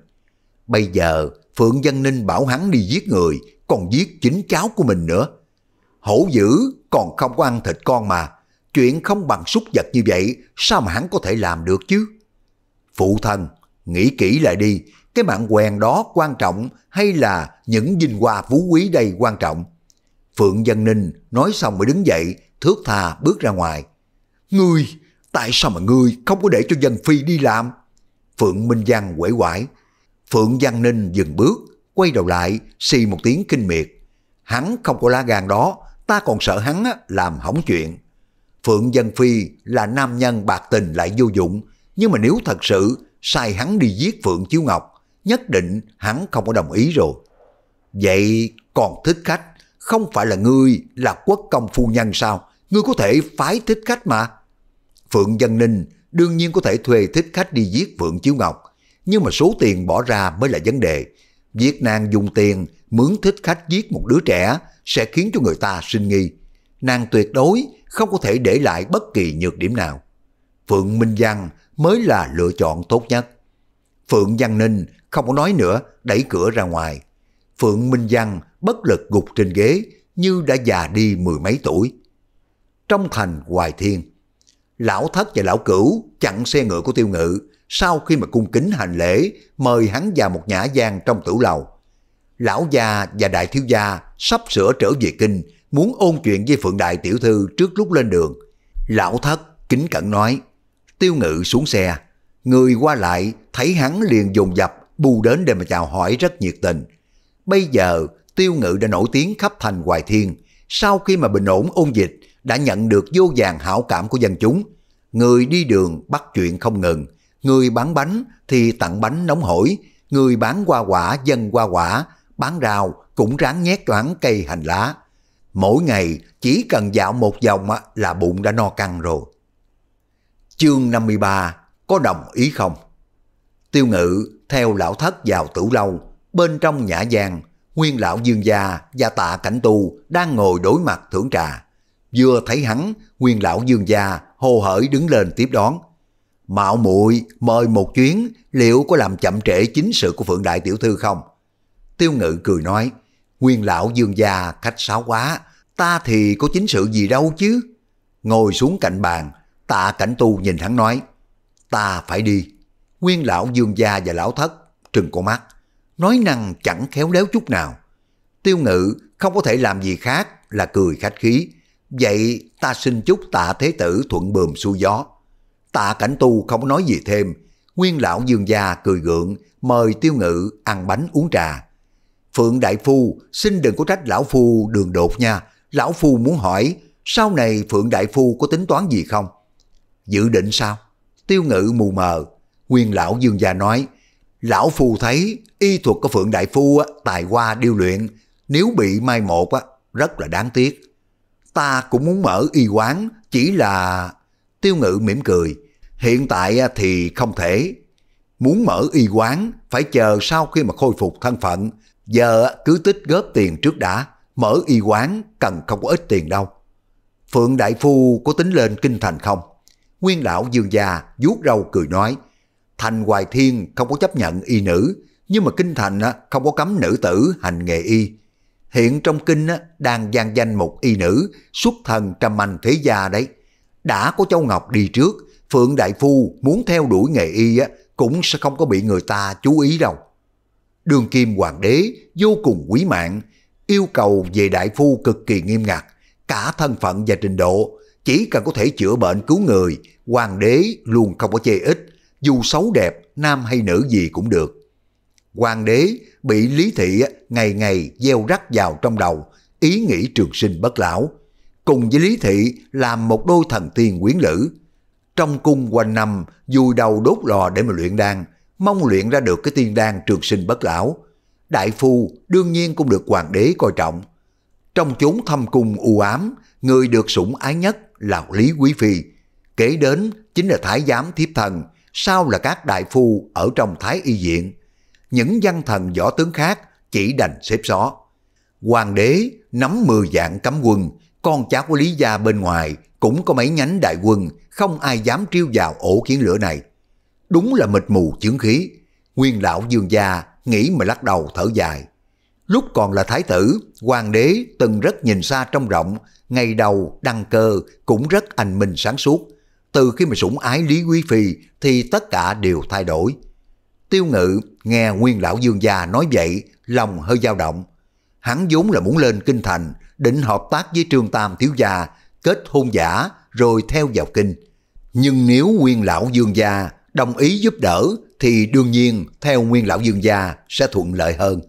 Bây giờ Phượng Dân Ninh bảo hắn đi giết người, còn giết chính cháu của mình nữa. Hổ dữ còn không có ăn thịt con mà, chuyện không bằng súc vật như vậy sao mà hắn có thể làm được chứ? Phụ thân, nghĩ kỹ lại đi, cái mạng quèn đó quan trọng hay là những vinh hoa phú quý đây quan trọng? Phượng Dân Ninh nói xong mới đứng dậy, thước tha bước ra ngoài. Ngươi, tại sao mà ngươi không có để cho Dân Phi đi làm? Phượng Minh Văn quể quải. Phượng Dân Ninh dừng bước, quay đầu lại, xì một tiếng kinh miệt. Hắn không có lá gan đó, ta còn sợ hắn làm hỏng chuyện. Phượng Dân Phi là nam nhân bạc tình lại vô dụng, nhưng mà nếu thật sự sai hắn đi giết Phượng Chiêu Ngọc, nhất định hắn không có đồng ý rồi. Vậy còn thích khách, không phải là ngươi là quốc công phu nhân sao? Ngươi có thể phái thích khách mà. Phượng Dân Ninh đương nhiên có thể thuê thích khách đi giết Phượng Chiêu Ngọc, nhưng mà số tiền bỏ ra mới là vấn đề. Việc nàng dùng tiền mướn thích khách giết một đứa trẻ sẽ khiến cho người ta sinh nghi. Nàng tuyệt đối không có thể để lại bất kỳ nhược điểm nào. Phượng Minh Văn mới là lựa chọn tốt nhất. Phượng Dân Ninh không có nói nữa, đẩy cửa ra ngoài. Phượng Minh Văn bất lực gục trên ghế như đã già đi mười mấy tuổi. Trong Thành Hoài Thiên, lão thất và lão cửu chặn xe ngựa của Tiêu Ngự, sau khi mà cung kính hành lễ mời hắn vào một nhã gian trong tửu lầu. Lão gia và đại thiếu gia sắp sửa trở về kinh, muốn ôn chuyện với Phượng đại tiểu thư trước lúc lên đường. Lão thất kính cẩn nói, Tiêu Ngự xuống xe, người qua lại thấy hắn liền dồn dập bu đến để mà chào hỏi rất nhiệt tình. Bây giờ Tiêu Ngự đã nổi tiếng khắp Thành Hoài Thiên, sau khi mà bình ổn ôn dịch đã nhận được vô vàn hảo cảm của dân chúng. Người đi đường bắt chuyện không ngừng, người bán bánh thì tặng bánh nóng hổi, người bán hoa quả dân hoa quả, bán rau cũng ráng nhét cho hắn cây hành lá. Mỗi ngày chỉ cần dạo một vòng là bụng đã no căng rồi. Chương 53, có đồng ý không? Tiêu Ngự theo lão thất vào tửu lâu, bên trong nhã gian, Nguyên lão Dương gia và Tạ Cảnh Tu đang ngồi đối mặt thưởng trà. Vừa thấy hắn, Nguyên lão Dương gia hồ hởi đứng lên tiếp đón. Mạo muội mời một chuyến, liệu có làm chậm trễ chính sự của Phượng đại tiểu thư không? Tiêu Ngự cười nói, Nguyên lão Dương gia khách sáo quá, ta thì có chính sự gì đâu chứ. Ngồi xuống cạnh bàn, Tạ Cảnh Tu nhìn hắn nói, ta phải đi. Nguyên lão Dương gia và lão thất trừng con mắt, nói năng chẳng khéo léo chút nào. Tiêu Ngự không có thể làm gì khác là cười khách khí, vậy ta xin chúc Tạ thế tử thuận buồm xuôi gió. Tạ Cảnh Tu không nói gì thêm. Nguyên lão Dương gia cười gượng mời Tiêu Ngự ăn bánh uống trà. Phượng đại phu xin đừng có trách lão phu đường đột nha. Lão phu muốn hỏi sau này Phượng đại phu có tính toán gì không? Dự định sao? Tiêu Ngự mù mờ. Nguyên lão Dương gia nói, lão phu thấy y thuật của Phượng đại phu tài hoa điêu luyện, nếu bị mai một rất là đáng tiếc. Ta cũng muốn mở y quán, chỉ là... Tiêu Ngự mỉm cười, hiện tại thì không thể. Muốn mở y quán phải chờ sau khi mà khôi phục thân phận, giờ cứ tích góp tiền trước đã, mở y quán cần không có ít tiền đâu. Phượng đại phu có tính lên kinh thành không? Nguyên lão Dương gia vuốt râu cười nói, Thành Hoài Thiên không có chấp nhận y nữ, nhưng mà kinh thành không có cấm nữ tử hành nghề y. Hiện trong kinh đang gian danh một y nữ xuất thân trăm anh thế gia đấy. Đã có Châu Ngọc đi trước, Phượng đại phu muốn theo đuổi nghề y cũng sẽ không có bị người ta chú ý đâu. Đường kim hoàng đế vô cùng quý mạng, yêu cầu về đại phu cực kỳ nghiêm ngặt, cả thân phận và trình độ. Chỉ cần có thể chữa bệnh cứu người, hoàng đế luôn không có chê ít, dù xấu đẹp, nam hay nữ gì cũng được. Hoàng đế bị Lý thị ngày ngày gieo rắc vào trong đầu ý nghĩ trường sinh bất lão, cùng với Lý thị làm một đôi thần tiên quyến lữ. Trong cung quanh năm vùi đầu đốt lò để mà luyện đan, mong luyện ra được cái tiên đan trường sinh bất lão. Đại phu đương nhiên cũng được hoàng đế coi trọng. Trong chốn thâm cung u ám, người được sủng ái nhất là Lý Quý Phi, kể đến chính là thái giám thiếp thần, sau là các đại phu ở trong thái y viện. Những văn thần võ tướng khác chỉ đành xếp xó. Hoàng đế nắm 10 vạn cấm quân, con cháu của Lý gia bên ngoài cũng có mấy nhánh đại quân, không ai dám triêu vào ổ kiến lửa này. Đúng là mịt mù chướng khí. Nguyên lão Dương gia nghĩ mà lắc đầu thở dài. Lúc còn là thái tử, hoàng đế từng rất nhìn xa trông rộng, ngày đầu đăng cơ cũng rất anh minh sáng suốt. Từ khi mà sủng ái Lý Quý Phi thì tất cả đều thay đổi. Tiêu Ngự nghe Nguyên lão Dương gia nói vậy, lòng hơi dao động. Hắn vốn là muốn lên kinh thành, định hợp tác với Trương Tam thiếu gia, kết hôn giả rồi theo vào kinh. Nhưng nếu Nguyên lão Dương gia đồng ý giúp đỡ thì đương nhiên theo Nguyên lão Dương gia sẽ thuận lợi hơn.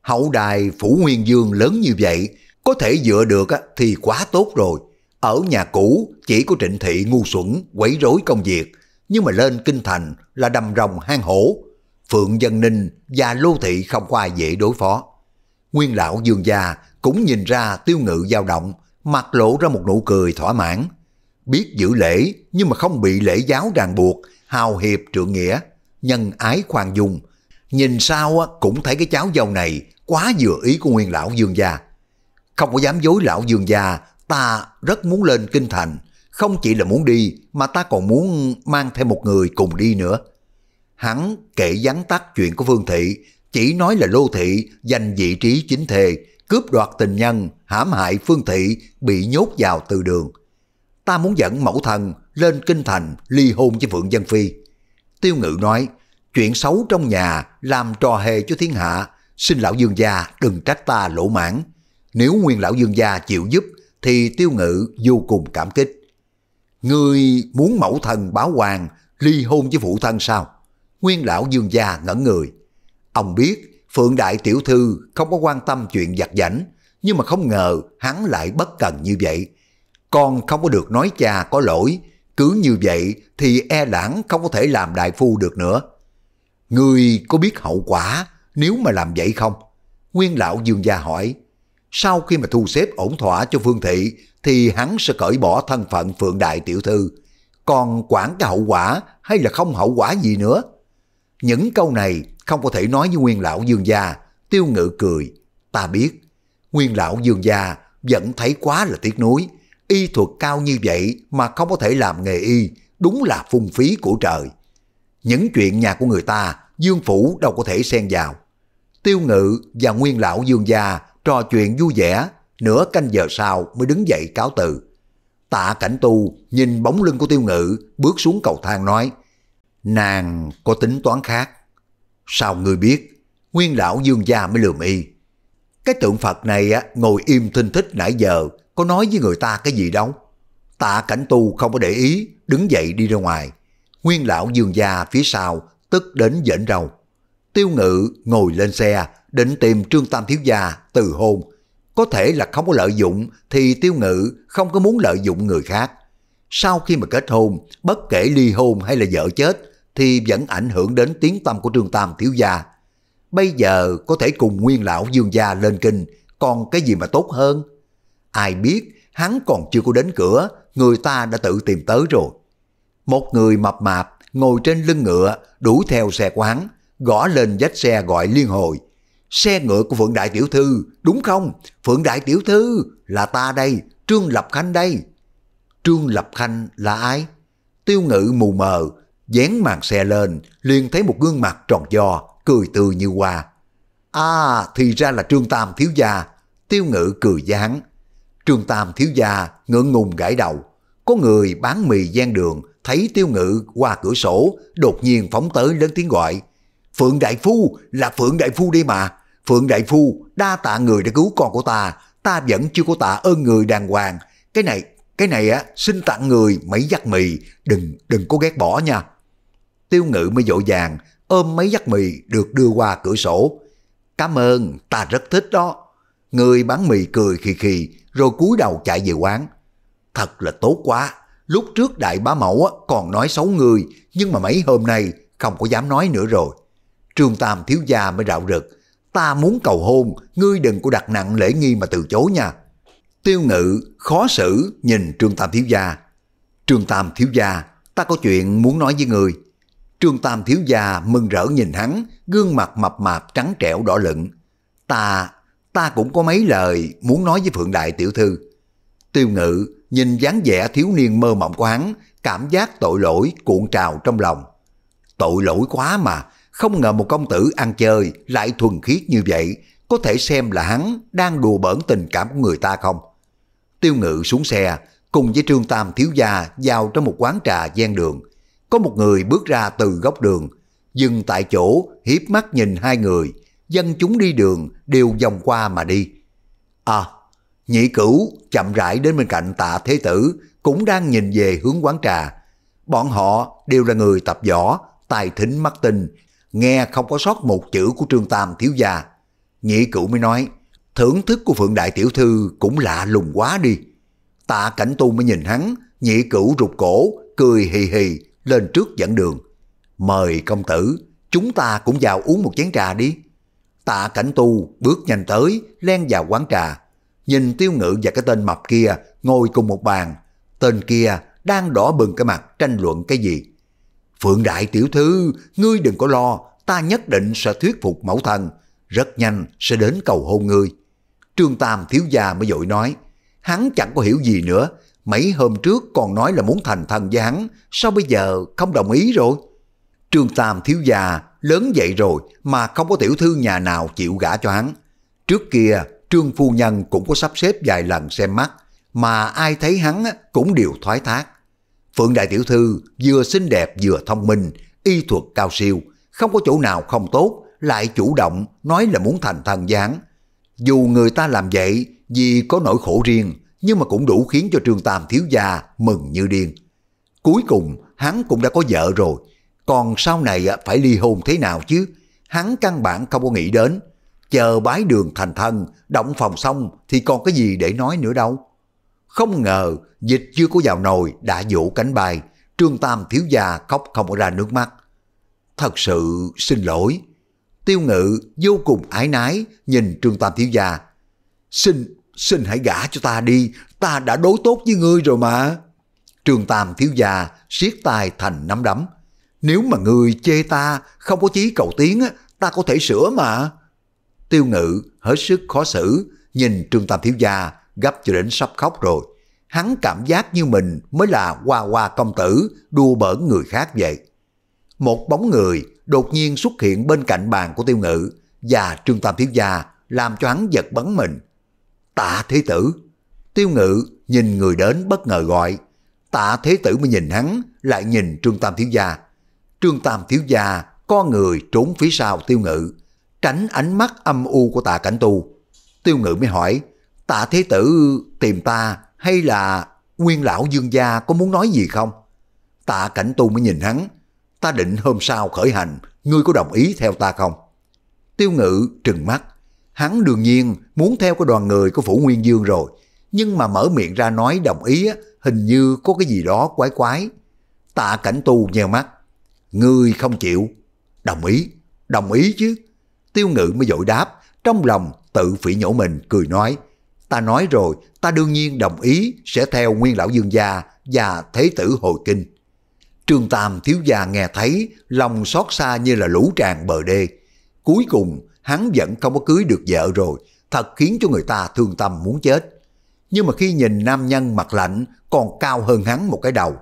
Hậu đài phủ Nguyên Dương lớn như vậy, có thể dựa được thì quá tốt rồi. Ở nhà cũ chỉ có Trịnh thị ngu xuẩn quấy rối công việc, nhưng mà lên kinh thành là đầm rồng hang hổ. Phượng Dân Ninh và Lô thị không có ai dễ đối phó. Nguyên lão Dương gia cũng nhìn ra Tiêu Ngự dao động, mặt lộ ra một nụ cười thỏa mãn. Biết giữ lễ nhưng mà không bị lễ giáo ràng buộc, hào hiệp trượng nghĩa, nhân ái khoan dung. Nhìn sao cũng thấy cái cháu dâu này quá vừa ý của Nguyên lão Dương gia. Không có dám dối lão Dương gia, ta rất muốn lên kinh thành, không chỉ là muốn đi mà ta còn muốn mang thêm một người cùng đi nữa. Hắn kể vắn tắt chuyện của Phương thị, chỉ nói là Lô thị giành vị trí chính thề, cướp đoạt tình nhân, hãm hại Phương thị bị nhốt vào từ đường. Ta muốn dẫn mẫu thần lên kinh thành ly hôn với Phượng Dân Phi. Tiêu Ngự nói, chuyện xấu trong nhà làm trò hề cho thiên hạ, xin lão Dương gia đừng trách ta lỗ mãn. Nếu Nguyên lão Dương gia chịu giúp thì Tiêu Ngự vô cùng cảm kích. Ngươi muốn mẫu thần báo hoàng ly hôn với phụ thân sao? Nguyên lão Dương gia ngẩn người. Ông biết Phượng đại tiểu thư không có quan tâm chuyện vặt vãnh, nhưng mà không ngờ hắn lại bất cần như vậy. Con không có được nói cha có lỗi, cứ như vậy thì e lãng không có thể làm đại phu được nữa. Ngươi có biết hậu quả nếu mà làm vậy không? Nguyên lão Dương gia hỏi. Sau khi mà thu xếp ổn thỏa cho Phương thị thì hắn sẽ cởi bỏ thân phận Phượng đại tiểu thư. Còn quản cái hậu quả hay là không hậu quả gì nữa? Những câu này không có thể nói với Nguyên lão Dương gia. Tiêu Ngự cười, ta biết. Nguyên lão Dương gia vẫn thấy quá là tiếc nuối. y thuật cao như vậy mà không có thể làm nghề y, đúng là phung phí của trời. Những chuyện nhà của người ta, Dương Phủ đâu có thể xen vào. Tiêu Ngự và Nguyên Lão Dương Gia trò chuyện vui vẻ, nửa canh giờ sau mới đứng dậy cáo từ. Tạ Cảnh Tu nhìn bóng lưng của Tiêu Ngự bước xuống cầu thang nói, nàng có tính toán khác. Sao ngươi biết? Nguyên Lão Dương Gia mới lườm y. Cái tượng Phật này ngồi im thinh thích nãy giờ, có nói với người ta cái gì đâu. Tạ Cảnh Tu không có để ý, đứng dậy đi ra ngoài. Nguyên Lão Dương Gia phía sau tức đến dễn râu. Tiêu Ngự ngồi lên xe định tìm Trương Tam Thiếu Gia từ hôn. Có thể là không có lợi dụng thì Tiêu Ngự không có muốn lợi dụng người khác. Sau khi mà kết hôn, bất kể ly hôn hay là vợ chết thì vẫn ảnh hưởng đến tiếng tăm của Trương Tam Thiếu Gia. Bây giờ có thể cùng Nguyên Lão Dương Gia lên kinh, còn cái gì mà tốt hơn? Ai biết hắn còn chưa có đến cửa, người ta đã tự tìm tới rồi. Một người mập mạp ngồi trên lưng ngựa đuổi theo xe của hắn, gõ lên vách xe gọi liên hồi. Xe ngựa của Phượng Đại Tiểu Thư, đúng không? Phượng Đại Tiểu Thư, là ta đây, Trương Lập Khanh đây. Trương Lập Khanh là ai? Tiêu Ngự mù mờ, dán màn xe lên, liền thấy một gương mặt tròn do, cười tươi như hoa. À, thì ra là Trương Tam Thiếu Gia. Tiêu Ngự cười với hắn. Trương Tam Thiếu Gia ngượng ngùng gãi đầu. Có người bán mì gian đường thấy Tiêu Ngự qua cửa sổ, đột nhiên phóng tới lớn tiếng gọi. Phượng Đại Phu, là Phượng Đại Phu đi mà. Phượng Đại Phu, đa tạ người đã cứu con của ta. Ta vẫn chưa có tạ ơn người đàng hoàng. Cái này á, xin tặng người mấy giắc mì. Đừng có ghét bỏ nha. Tiêu Ngự mới vội vàng ôm mấy giắc mì được đưa qua cửa sổ. Cảm ơn, ta rất thích đó. Người bán mì cười khì khì rồi cúi đầu chạy về quán. Thật là tốt quá. Lúc trước đại bá mẫu còn nói xấu người, nhưng mà mấy hôm nay không có dám nói nữa rồi. Trương Tam Thiếu Gia mới rạo rực. Ta muốn cầu hôn, ngươi đừng có đặt nặng lễ nghi mà từ chối nha. Tiêu Ngự khó xử nhìn Trương Tam Thiếu Gia. Trương Tam Thiếu Gia, ta có chuyện muốn nói với ngươi. Trương Tam Thiếu Gia mừng rỡ nhìn hắn, gương mặt mập mạp trắng trẻo đỏ lựng. Ta cũng có mấy lời muốn nói với Phượng Đại Tiểu Thư. Tiêu Ngự nhìn dáng vẻ thiếu niên mơ mộng của hắn, cảm giác tội lỗi cuộn trào trong lòng. Tội lỗi quá mà, không ngờ một công tử ăn chơi lại thuần khiết như vậy, có thể xem là hắn đang đùa bỡn tình cảm của người ta không? Tiêu Ngự xuống xe, cùng với Trương Tam Thiếu Gia vào trong một quán trà gian đường. Có một người bước ra từ góc đường, dừng tại chỗ hiếp mắt nhìn hai người, dân chúng đi đường đều vòng qua mà đi. À, Nhị Cửu chậm rãi đến bên cạnh Tạ Thế Tử, cũng đang nhìn về hướng quán trà. Bọn họ đều là người tập võ, tài thính mắt tinh, nghe không có sót một chữ của Trương Tam Thiếu Gia. Nhị Cửu mới nói, thưởng thức của Phượng Đại Tiểu Thư cũng lạ lùng quá đi. Tạ Cảnh Tu mới nhìn hắn, Nhị Cửu rụt cổ, cười hì hì, lên trước dẫn đường. Mời công tử, chúng ta cũng vào uống một chén trà đi. Tạ Cảnh Tu bước nhanh tới, len vào quán trà. Nhìn Tiêu Ngự và cái tên mập kia ngồi cùng một bàn. Tên kia đang đỏ bừng cái mặt tranh luận cái gì. Phượng Đại Tiểu Thư, ngươi đừng có lo, ta nhất định sẽ thuyết phục mẫu thân, rất nhanh sẽ đến cầu hôn ngươi. Trương Tam Thiếu Gia mới vội nói, hắn chẳng có hiểu gì nữa, mấy hôm trước còn nói là muốn thành thân với hắn, sao bây giờ không đồng ý rồi? Trương Tam Thiếu Gia lớn vậy rồi mà không có tiểu thư nhà nào chịu gả cho hắn. Trước kia Trương Phu Nhân cũng có sắp xếp vài lần xem mắt, mà ai thấy hắn cũng đều thoái thác. Phượng Đại Tiểu Thư vừa xinh đẹp vừa thông minh, y thuật cao siêu, không có chỗ nào không tốt, lại chủ động nói là muốn thành thần gián. Dù người ta làm vậy vì có nỗi khổ riêng, nhưng mà cũng đủ khiến cho Trương Tam Thiếu Gia mừng như điên. Cuối cùng hắn cũng đã có vợ rồi, còn sau này phải ly hôn thế nào chứ? Hắn căn bản không có nghĩ đến, chờ bái đường thành thân, động phòng xong thì còn cái gì để nói nữa đâu. Không ngờ dịch chưa có vào nồi đã vỗ cánh bay. Trương Tam Thiếu Gia khóc không ra nước mắt. Thật sự xin lỗi. Tiêu Ngự vô cùng ái nái nhìn Trương Tam Thiếu Gia. Xin hãy gả cho ta đi, ta đã đối tốt với ngươi rồi mà. Trương Tam Thiếu Gia siết tay thành nắm đấm. Nếu mà ngươi chê ta không có chí cầu tiến, ta có thể sửa mà. Tiêu Ngự hết sức khó xử nhìn Trương Tam Thiếu Gia, gấp cho đến sắp khóc rồi. hắn cảm giác như mình mới là Hoa Hoa công tử đùa bỡn người khác vậy. Một bóng người đột nhiên xuất hiện bên cạnh bàn của Tiêu Ngự và Trương Tam Thiếu Gia, làm cho hắn giật bắn mình. Tạ Thế Tử. Tiêu Ngự nhìn người đến bất ngờ gọi. Tạ Thế Tử mới nhìn hắn, lại nhìn Trương Tam Thiếu Gia. Trương Tam Thiếu Gia có người trốn phía sau Tiêu Ngự, tránh ánh mắt âm u của Tạ Cảnh Tu. Tiêu Ngự mới hỏi, Tạ Thế Tử tìm ta hay là Nguyên Lão Dương Gia có muốn nói gì không? Tạ Cảnh Tu mới nhìn hắn, ta định hôm sau khởi hành, ngươi có đồng ý theo ta không? Tiêu Ngự trừng mắt, hắn đương nhiên muốn theo cái đoàn người của phủ Nguyên Dương rồi, nhưng mà mở miệng ra nói đồng ý hình như có cái gì đó quái quái. Tạ Cảnh Tu nheo mắt, ngươi không chịu? Đồng ý chứ. Tiêu Ngự mới vội đáp, trong lòng tự phỉ nhổ mình, cười nói, ta nói rồi, ta đương nhiên đồng ý sẽ theo Nguyên Lão Dương Gia và Thế Tử hồi kinh. Trương Tam Thiếu Gia nghe thấy, lòng xót xa như là lũ tràn bờ đê. Cuối cùng, hắn vẫn không có cưới được vợ rồi, thật khiến cho người ta thương tâm muốn chết. Nhưng mà khi nhìn nam nhân mặt lạnh còn cao hơn hắn một cái đầu,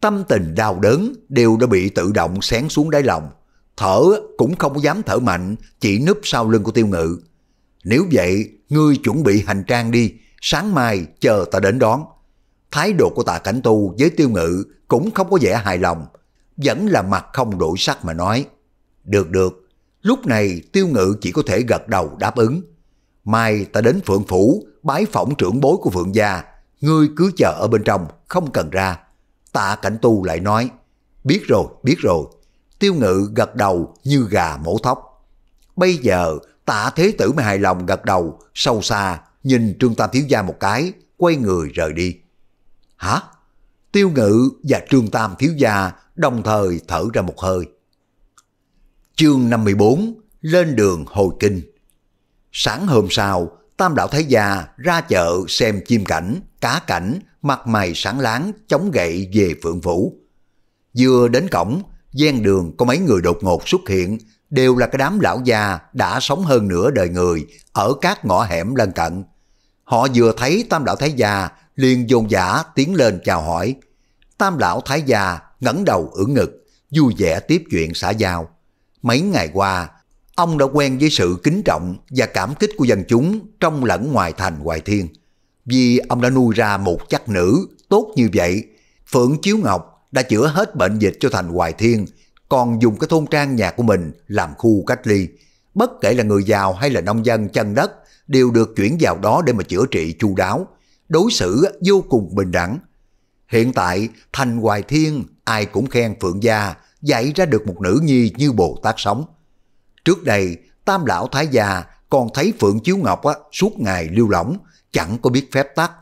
tâm tình đau đớn đều đã bị tự động xén xuống đáy lòng. Thở cũng không dám thở mạnh, chỉ núp sau lưng của Tiêu Ngự. Nếu vậy, ngươi chuẩn bị hành trang đi, sáng mai chờ ta đến đón. Thái độ của Tạ Cảnh Tu với Tiêu Ngự cũng không có vẻ hài lòng, vẫn là mặt không đổi sắc mà nói. Được được, lúc này Tiêu Ngự chỉ có thể gật đầu đáp ứng. Mai ta đến Phượng Phủ, bái phỏng trưởng bối của Phượng Gia, ngươi cứ chờ ở bên trong, không cần ra. Tạ Cảnh Tu lại nói, biết rồi, biết rồi. Tiêu Ngự gật đầu như gà mổ thóc. Bây giờ Tạ Thế Tử mới hài lòng gật đầu, sâu xa nhìn Trương Tam Thiếu Gia một cái, quay người rời đi. Hả? Tiêu Ngự và Trương Tam Thiếu Gia đồng thời thở ra một hơi. Chương 54, lên đường hồi kinh. Sáng hôm sau, Tam Đạo Thái Gia ra chợ xem chim cảnh, cá cảnh, mặt mày sáng láng, chống gậy về Phượng Phủ. Vừa đến cổng, ven đường có mấy người đột ngột xuất hiện, đều là cái đám lão già đã sống hơn nửa đời người ở các ngõ hẻm lân cận. Họ vừa thấy Tam Lão Thái Gia liền dồn dã tiến lên chào hỏi. Tam Lão Thái Gia ngẩng đầu ưỡn ngực, vui vẻ tiếp chuyện xã giao. Mấy ngày qua, ông đã quen với sự kính trọng và cảm kích của dân chúng trong lẫn ngoài thành Hoài Thiên. Vì ông đã nuôi ra một chất nữ tốt như vậy, Phượng Chiêu Ngọc đã chữa hết bệnh dịch cho thành Hoài Thiên, còn dùng cái thôn trang nhà của mình làm khu cách ly. Bất kể là người giàu hay là nông dân chân đất đều được chuyển vào đó để mà chữa trị chu đáo, đối xử vô cùng bình đẳng. Hiện tại, thành Hoài Thiên ai cũng khen Phượng Gia dạy ra được một nữ nhi như Bồ Tát sống. Trước đây, Tam Lão Thái Gia còn thấy Phượng Chiêu Ngọc suốt ngày lưu lỏng, chẳng có biết phép tắc,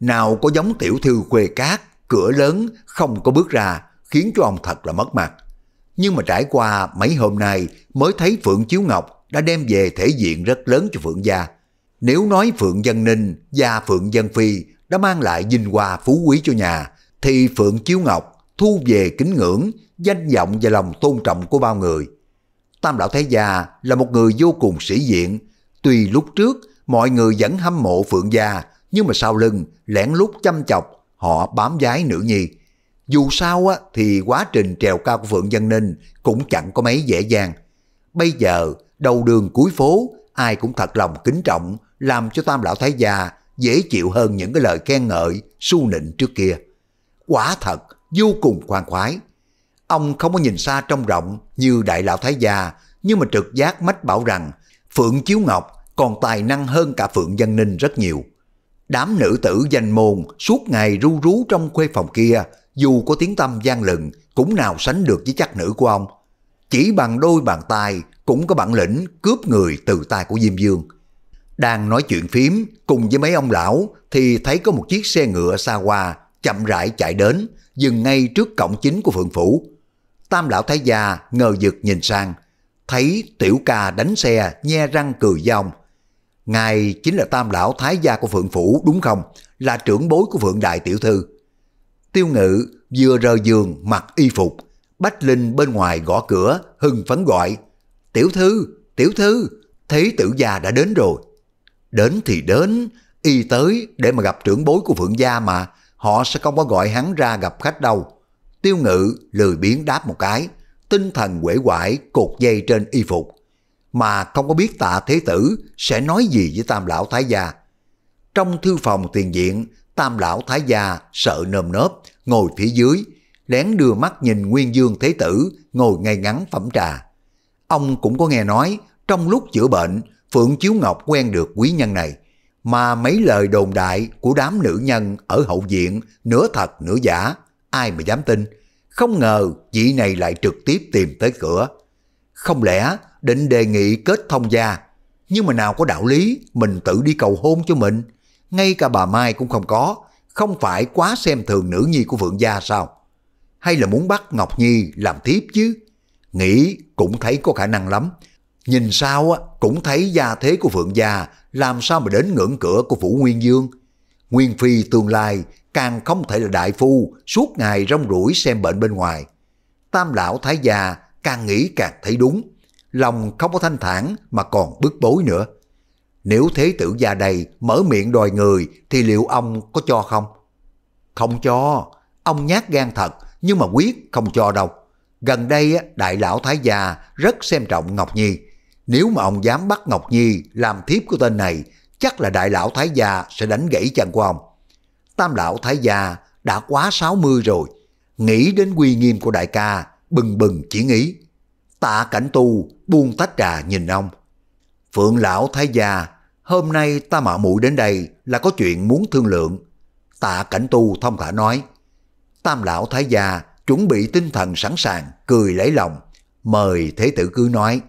nào có giống tiểu thư khuê cát, cửa lớn không có bước ra, khiến cho ông thật là mất mặt. Nhưng mà trải qua mấy hôm nay mới thấy Phượng Chiêu Ngọc đã đem về thể diện rất lớn cho Phượng Gia. Nếu nói Phượng Dân Ninh và Phượng Dân Phi đã mang lại vinh hoa phú quý cho nhà, thì Phượng Chiêu Ngọc thu về kính ngưỡng, danh vọng và lòng tôn trọng của bao người. Tam Lão Thái Gia là một người vô cùng sĩ diện. Tuy lúc trước mọi người vẫn hâm mộ Phượng Gia, nhưng mà sau lưng lén lút chăm chọc họ bám giái nữ nhi. Dù sao thì quá trình trèo cao của Phượng Dân Ninh cũng chẳng có mấy dễ dàng. Bây giờ đầu đường cuối phố ai cũng thật lòng kính trọng, làm cho Tam Lão Thái Gia dễ chịu hơn những cái lời khen ngợi su nịnh trước kia. Quả thật vô cùng khoan khoái. Ông không có nhìn xa trông rộng như Đại Lão Thái Gia, nhưng mà trực giác mách bảo rằng Phượng Chiêu Ngọc còn tài năng hơn cả Phượng Dân Ninh rất nhiều. Đám nữ tử danh môn suốt ngày ru rú trong khuê phòng kia, dù có tiếng tăm vang lừng cũng nào sánh được với chất nữ của ông. Chỉ bằng đôi bàn tay cũng có bản lĩnh cướp người từ tay của Diêm Vương. Đang nói chuyện phím cùng với mấy ông lão thì thấy có một chiếc xe ngựa xa hoa chậm rãi chạy đến, dừng ngay trước cổng chính của Phượng Phủ. Tam Lão Thái Gia ngờ vực nhìn sang, thấy tiểu ca đánh xe nhe răng cười với ông. Ngài chính là Tam Lão Thái Gia của Phượng Phủ đúng không? Là trưởng bối của Phượng Đại Tiểu Thư. Tiêu Ngự vừa rời giường mặc y phục, Bách Linh bên ngoài gõ cửa hưng phấn gọi, Tiểu Thư, Tiểu Thư, Thế Tử Gia đã đến rồi. Đến thì đến, y tới để mà gặp trưởng bối của Phượng gia mà, họ sẽ không có gọi hắn ra gặp khách đâu. Tiêu Ngự lười biếng đáp một cái, tinh thần uể oải cột dây trên y phục, mà không có biết Tạ Thế Tử sẽ nói gì với Tam Lão Thái Gia. Trong thư phòng tiền viện, Tam Lão Thái Gia sợ nơm nớp, ngồi phía dưới, lén đưa mắt nhìn Nguyên Dương Thế Tử ngồi ngay ngắn phẩm trà. Ông cũng có nghe nói, trong lúc chữa bệnh, Phượng Chiêu Ngọc quen được quý nhân này, mà mấy lời đồn đại của đám nữ nhân ở hậu viện nửa thật nửa giả, ai mà dám tin. Không ngờ vị này lại trực tiếp tìm tới cửa. Không lẽ định đề nghị kết thông gia, nhưng mà nào có đạo lý mình tự đi cầu hôn cho mình, ngay cả bà Mai cũng không có, không phải quá xem thường nữ nhi của Phượng gia sao? Hay là muốn bắt Ngọc Nhi làm thiếp chứ? Nghĩ cũng thấy có khả năng lắm. Nhìn sao cũng thấy gia thế của Phượng gia làm sao mà đến ngưỡng cửa của phủ Nguyên Dương. Nguyên Phi tương lai càng không thể là đại phu suốt ngày rong ruổi xem bệnh bên ngoài. Tam Lão Thái Gia càng nghĩ càng thấy đúng, lòng không có thanh thản mà còn bức bối nữa. Nếu Thế Tử gia đầy mở miệng đòi người thì liệu ông có cho không? Không cho, ông nhát gan thật, nhưng mà quyết không cho đâu. Gần đây Đại Lão Thái Gia rất xem trọng Ngọc Nhi. Nếu mà ông dám bắt Ngọc Nhi làm thiếp của tên này, chắc là Đại Lão Thái Gia sẽ đánh gãy chân của ông. Tam Lão Thái Gia đã quá 60 rồi, nghĩ đến uy nghiêm của đại ca, bừng bừng chỉ nghĩ. Tạ Cảnh Tu buông tách trà nhìn ông. Phượng Lão Thái Gia, hôm nay ta mạo muội đến đây là có chuyện muốn thương lượng. Tạ Cảnh Tu thông thả nói. Tam Lão Thái Gia chuẩn bị tinh thần sẵn sàng, cười lấy lòng. Mời Thế Tử cứ nói.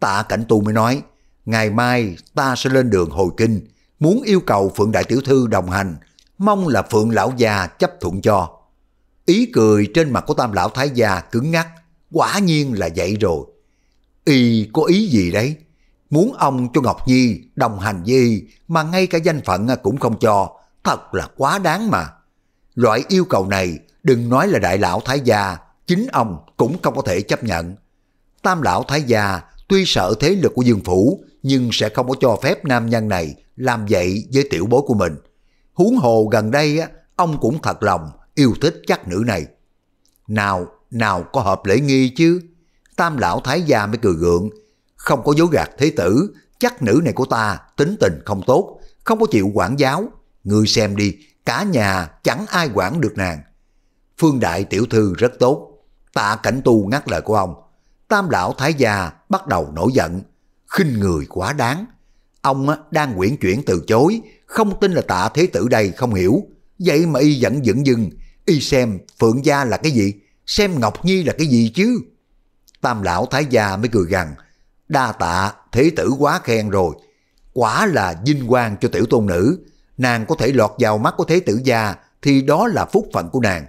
Tạ Cảnh Tu mới nói, ngày mai ta sẽ lên đường hồi kinh, muốn yêu cầu Phượng Đại Tiểu Thư đồng hành, mong là Phượng Lão Gia chấp thuận cho. Ý cười trên mặt của Tam Lão Thái Gia cứng ngắc, quả nhiên là vậy rồi. Y có ý gì đấy? Muốn ông cho Ngọc Nhi đồng hành với y mà ngay cả danh phận cũng không cho, thật là quá đáng mà. Loại yêu cầu này đừng nói là Đại Lão Thái Gia, chính ông cũng không có thể chấp nhận. Tam Lão Thái Gia tuy sợ thế lực của Dương Phủ, nhưng sẽ không có cho phép nam nhân này làm vậy với tiểu bối của mình. Huống hồ gần đây, ông cũng thật lòng yêu thích chắc nữ này. Nào có hợp lễ nghi chứ? Tam Lão Thái Gia mới cười gượng. Không có dối gạt Thế Tử, chắc nữ này của ta tính tình không tốt, không có chịu quản giáo. Ngươi xem đi, cả nhà chẳng ai quản được nàng. Phương Đại Tiểu Thư rất tốt. Tạ Cảnh Tu ngắt lời của ông. Tam Lão Thái Gia bắt đầu nổi giận, khinh người quá đáng. Ông đang uyển chuyển từ chối, không tin là Tạ Thế Tử đây không hiểu. Vậy mà y vẫn dửng dưng, y xem Phượng gia là cái gì, xem Ngọc Nhi là cái gì chứ? Tam Lão Thái Gia mới cười gằn, đa tạ Thế Tử quá khen rồi. Quả là vinh quang cho tiểu tôn nữ, nàng có thể lọt vào mắt của Thế Tử gia thì đó là phúc phận của nàng.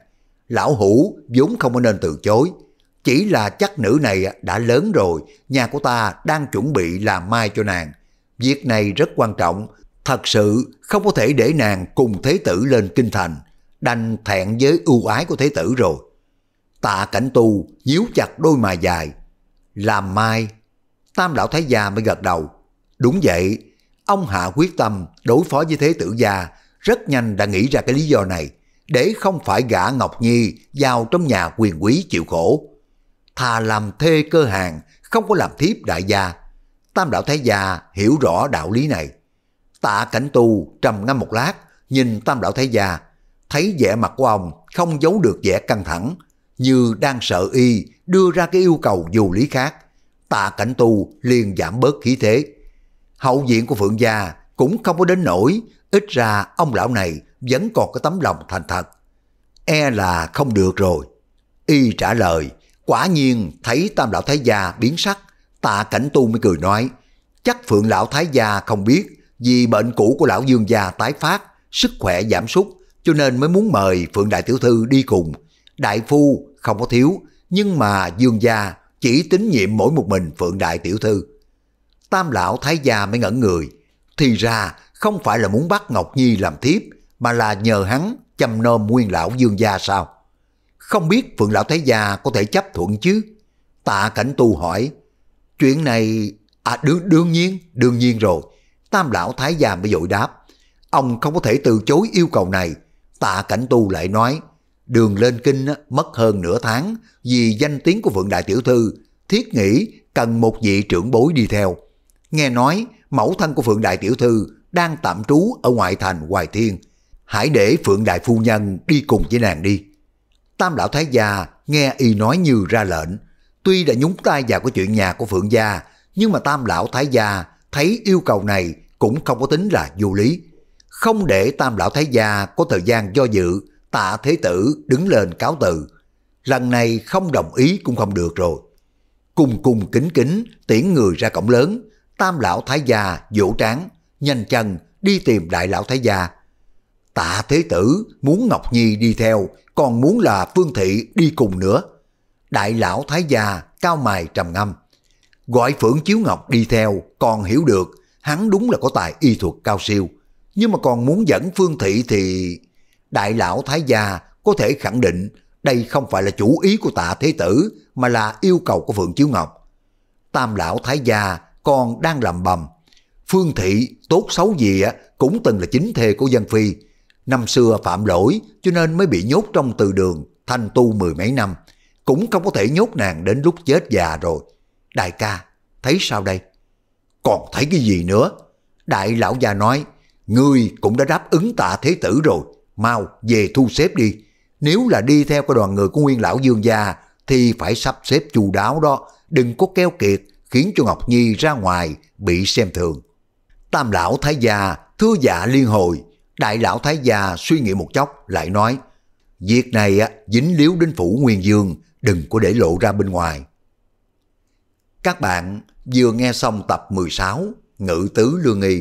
Lão hủ vốn không có nên từ chối, chỉ là chắc nữ này đã lớn rồi, nhà của ta đang chuẩn bị làm mai cho nàng. Việc này rất quan trọng, thật sự không có thể để nàng cùng Thế Tử lên kinh thành, đành thẹn với ưu ái của Thế Tử rồi. Tạ Cảnh Tu nhíu chặt đôi mày dài. Làm mai? Tam Lão Thái Gia mới gật đầu. Đúng vậy, ông hạ quyết tâm đối phó với Thế Tử gia, rất nhanh đã nghĩ ra cái lý do này, để không phải gả Ngọc Nhi vào trong nhà quyền quý chịu khổ. Thà làm thê cơ hàng, không có làm thiếp đại gia. Tam Đạo Thái Gia hiểu rõ đạo lý này. Tạ Cảnh Tu trầm ngâm một lát, nhìn Tam Đạo Thái Gia, thấy vẻ mặt của ông không giấu được vẻ căng thẳng, như đang sợ y đưa ra cái yêu cầu vô lý khác. Tạ Cảnh Tu liền giảm bớt khí thế. Hậu viện của Phượng gia cũng không có đến nổi, ít ra ông lão này vẫn còn cái tấm lòng thành thật. E là không được rồi. Y trả lời. Quả nhiên thấy Tam Lão Thái Gia biến sắc, Tạ Cảnh Tu mới cười nói, chắc Phượng Lão Thái Gia không biết, vì bệnh cũ của Lão Dương gia tái phát, sức khỏe giảm sút, cho nên mới muốn mời Phượng Đại Tiểu Thư đi cùng. Đại phu không có thiếu, nhưng mà Dương gia chỉ tín nhiệm mỗi một mình Phượng Đại Tiểu Thư. Tam Lão Thái Gia mới ngẩn người, thì ra không phải là muốn bắt Ngọc Nhi làm thiếp, mà là nhờ hắn chăm nom Nguyên Lão Dương gia sao? Không biết Phượng Lão Thái Gia có thể chấp thuận chứ? Tạ Cảnh Tu hỏi. Chuyện này... À đương nhiên rồi. Tam Lão Thái Gia mới vội đáp. Ông không có thể từ chối yêu cầu này. Tạ Cảnh Tu lại nói, đường lên kinh mất hơn nửa tháng, vì danh tiếng của Phượng Đại Tiểu Thư, thiết nghĩ cần một vị trưởng bối đi theo. Nghe nói mẫu thân của Phượng Đại Tiểu Thư đang tạm trú ở ngoại thành Hoài Thiên, hãy để Phượng Đại Phu Nhân đi cùng với nàng đi. Tam Lão Thái Gia nghe y nói như ra lệnh, tuy đã nhúng tay vào cái chuyện nhà của Phượng Gia, nhưng mà Tam Lão Thái Gia thấy yêu cầu này cũng không có tính là vô lý. Không để Tam Lão Thái Gia có thời gian do dự, Tạ Thế Tử đứng lên cáo từ. Lần này không đồng ý cũng không được rồi. Cùng kính kính tiễn người ra cổng lớn, Tam Lão Thái Gia vỗ trán, nhanh chân đi tìm Đại Lão Thái Gia. Tạ Thế Tử muốn Ngọc Nhi đi theo, còn muốn là Phương Thị đi cùng nữa. Đại Lão Thái Gia cao mày trầm ngâm, gọi Phượng Chiêu Ngọc đi theo còn hiểu được, hắn đúng là có tài y thuật cao siêu, nhưng mà còn muốn dẫn Phương Thị thì... Đại Lão Thái Gia có thể khẳng định đây không phải là chủ ý của Tạ Thế Tử, mà là yêu cầu của Phượng Chiêu Ngọc. Tam Lão Thái Gia còn đang lầm bầm, Phương Thị tốt xấu gì cũng từng là chính thê của Vân Phi, năm xưa phạm lỗi cho nên mới bị nhốt trong từ đường thanh tu mười mấy năm, cũng không có thể nhốt nàng đến lúc chết già rồi. Đại ca, thấy sao đây? Còn thấy cái gì nữa? Đại Lão Gia nói, ngươi cũng đã đáp ứng Tạ Thế Tử rồi, mau về thu xếp đi. Nếu là đi theo cái đoàn người của Nguyên Lão Dương Gia thì phải sắp xếp chu đáo đó, đừng có keo kiệt khiến cho Ngọc Nhi ra ngoài bị xem thường. Tam Lão Thái Gia thưa dạ liên hồi. Đại Lão Thái Gia suy nghĩ một chốc lại nói, việc này dính líu đến phủ Nguyên Dương, đừng có để lộ ra bên ngoài. Các bạn vừa nghe xong tập 16 Ngự Tứ Lương Y.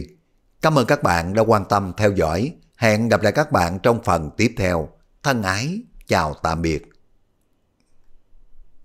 Cảm ơn các bạn đã quan tâm theo dõi. Hẹn gặp lại các bạn trong phần tiếp theo. Thân ái, chào tạm biệt.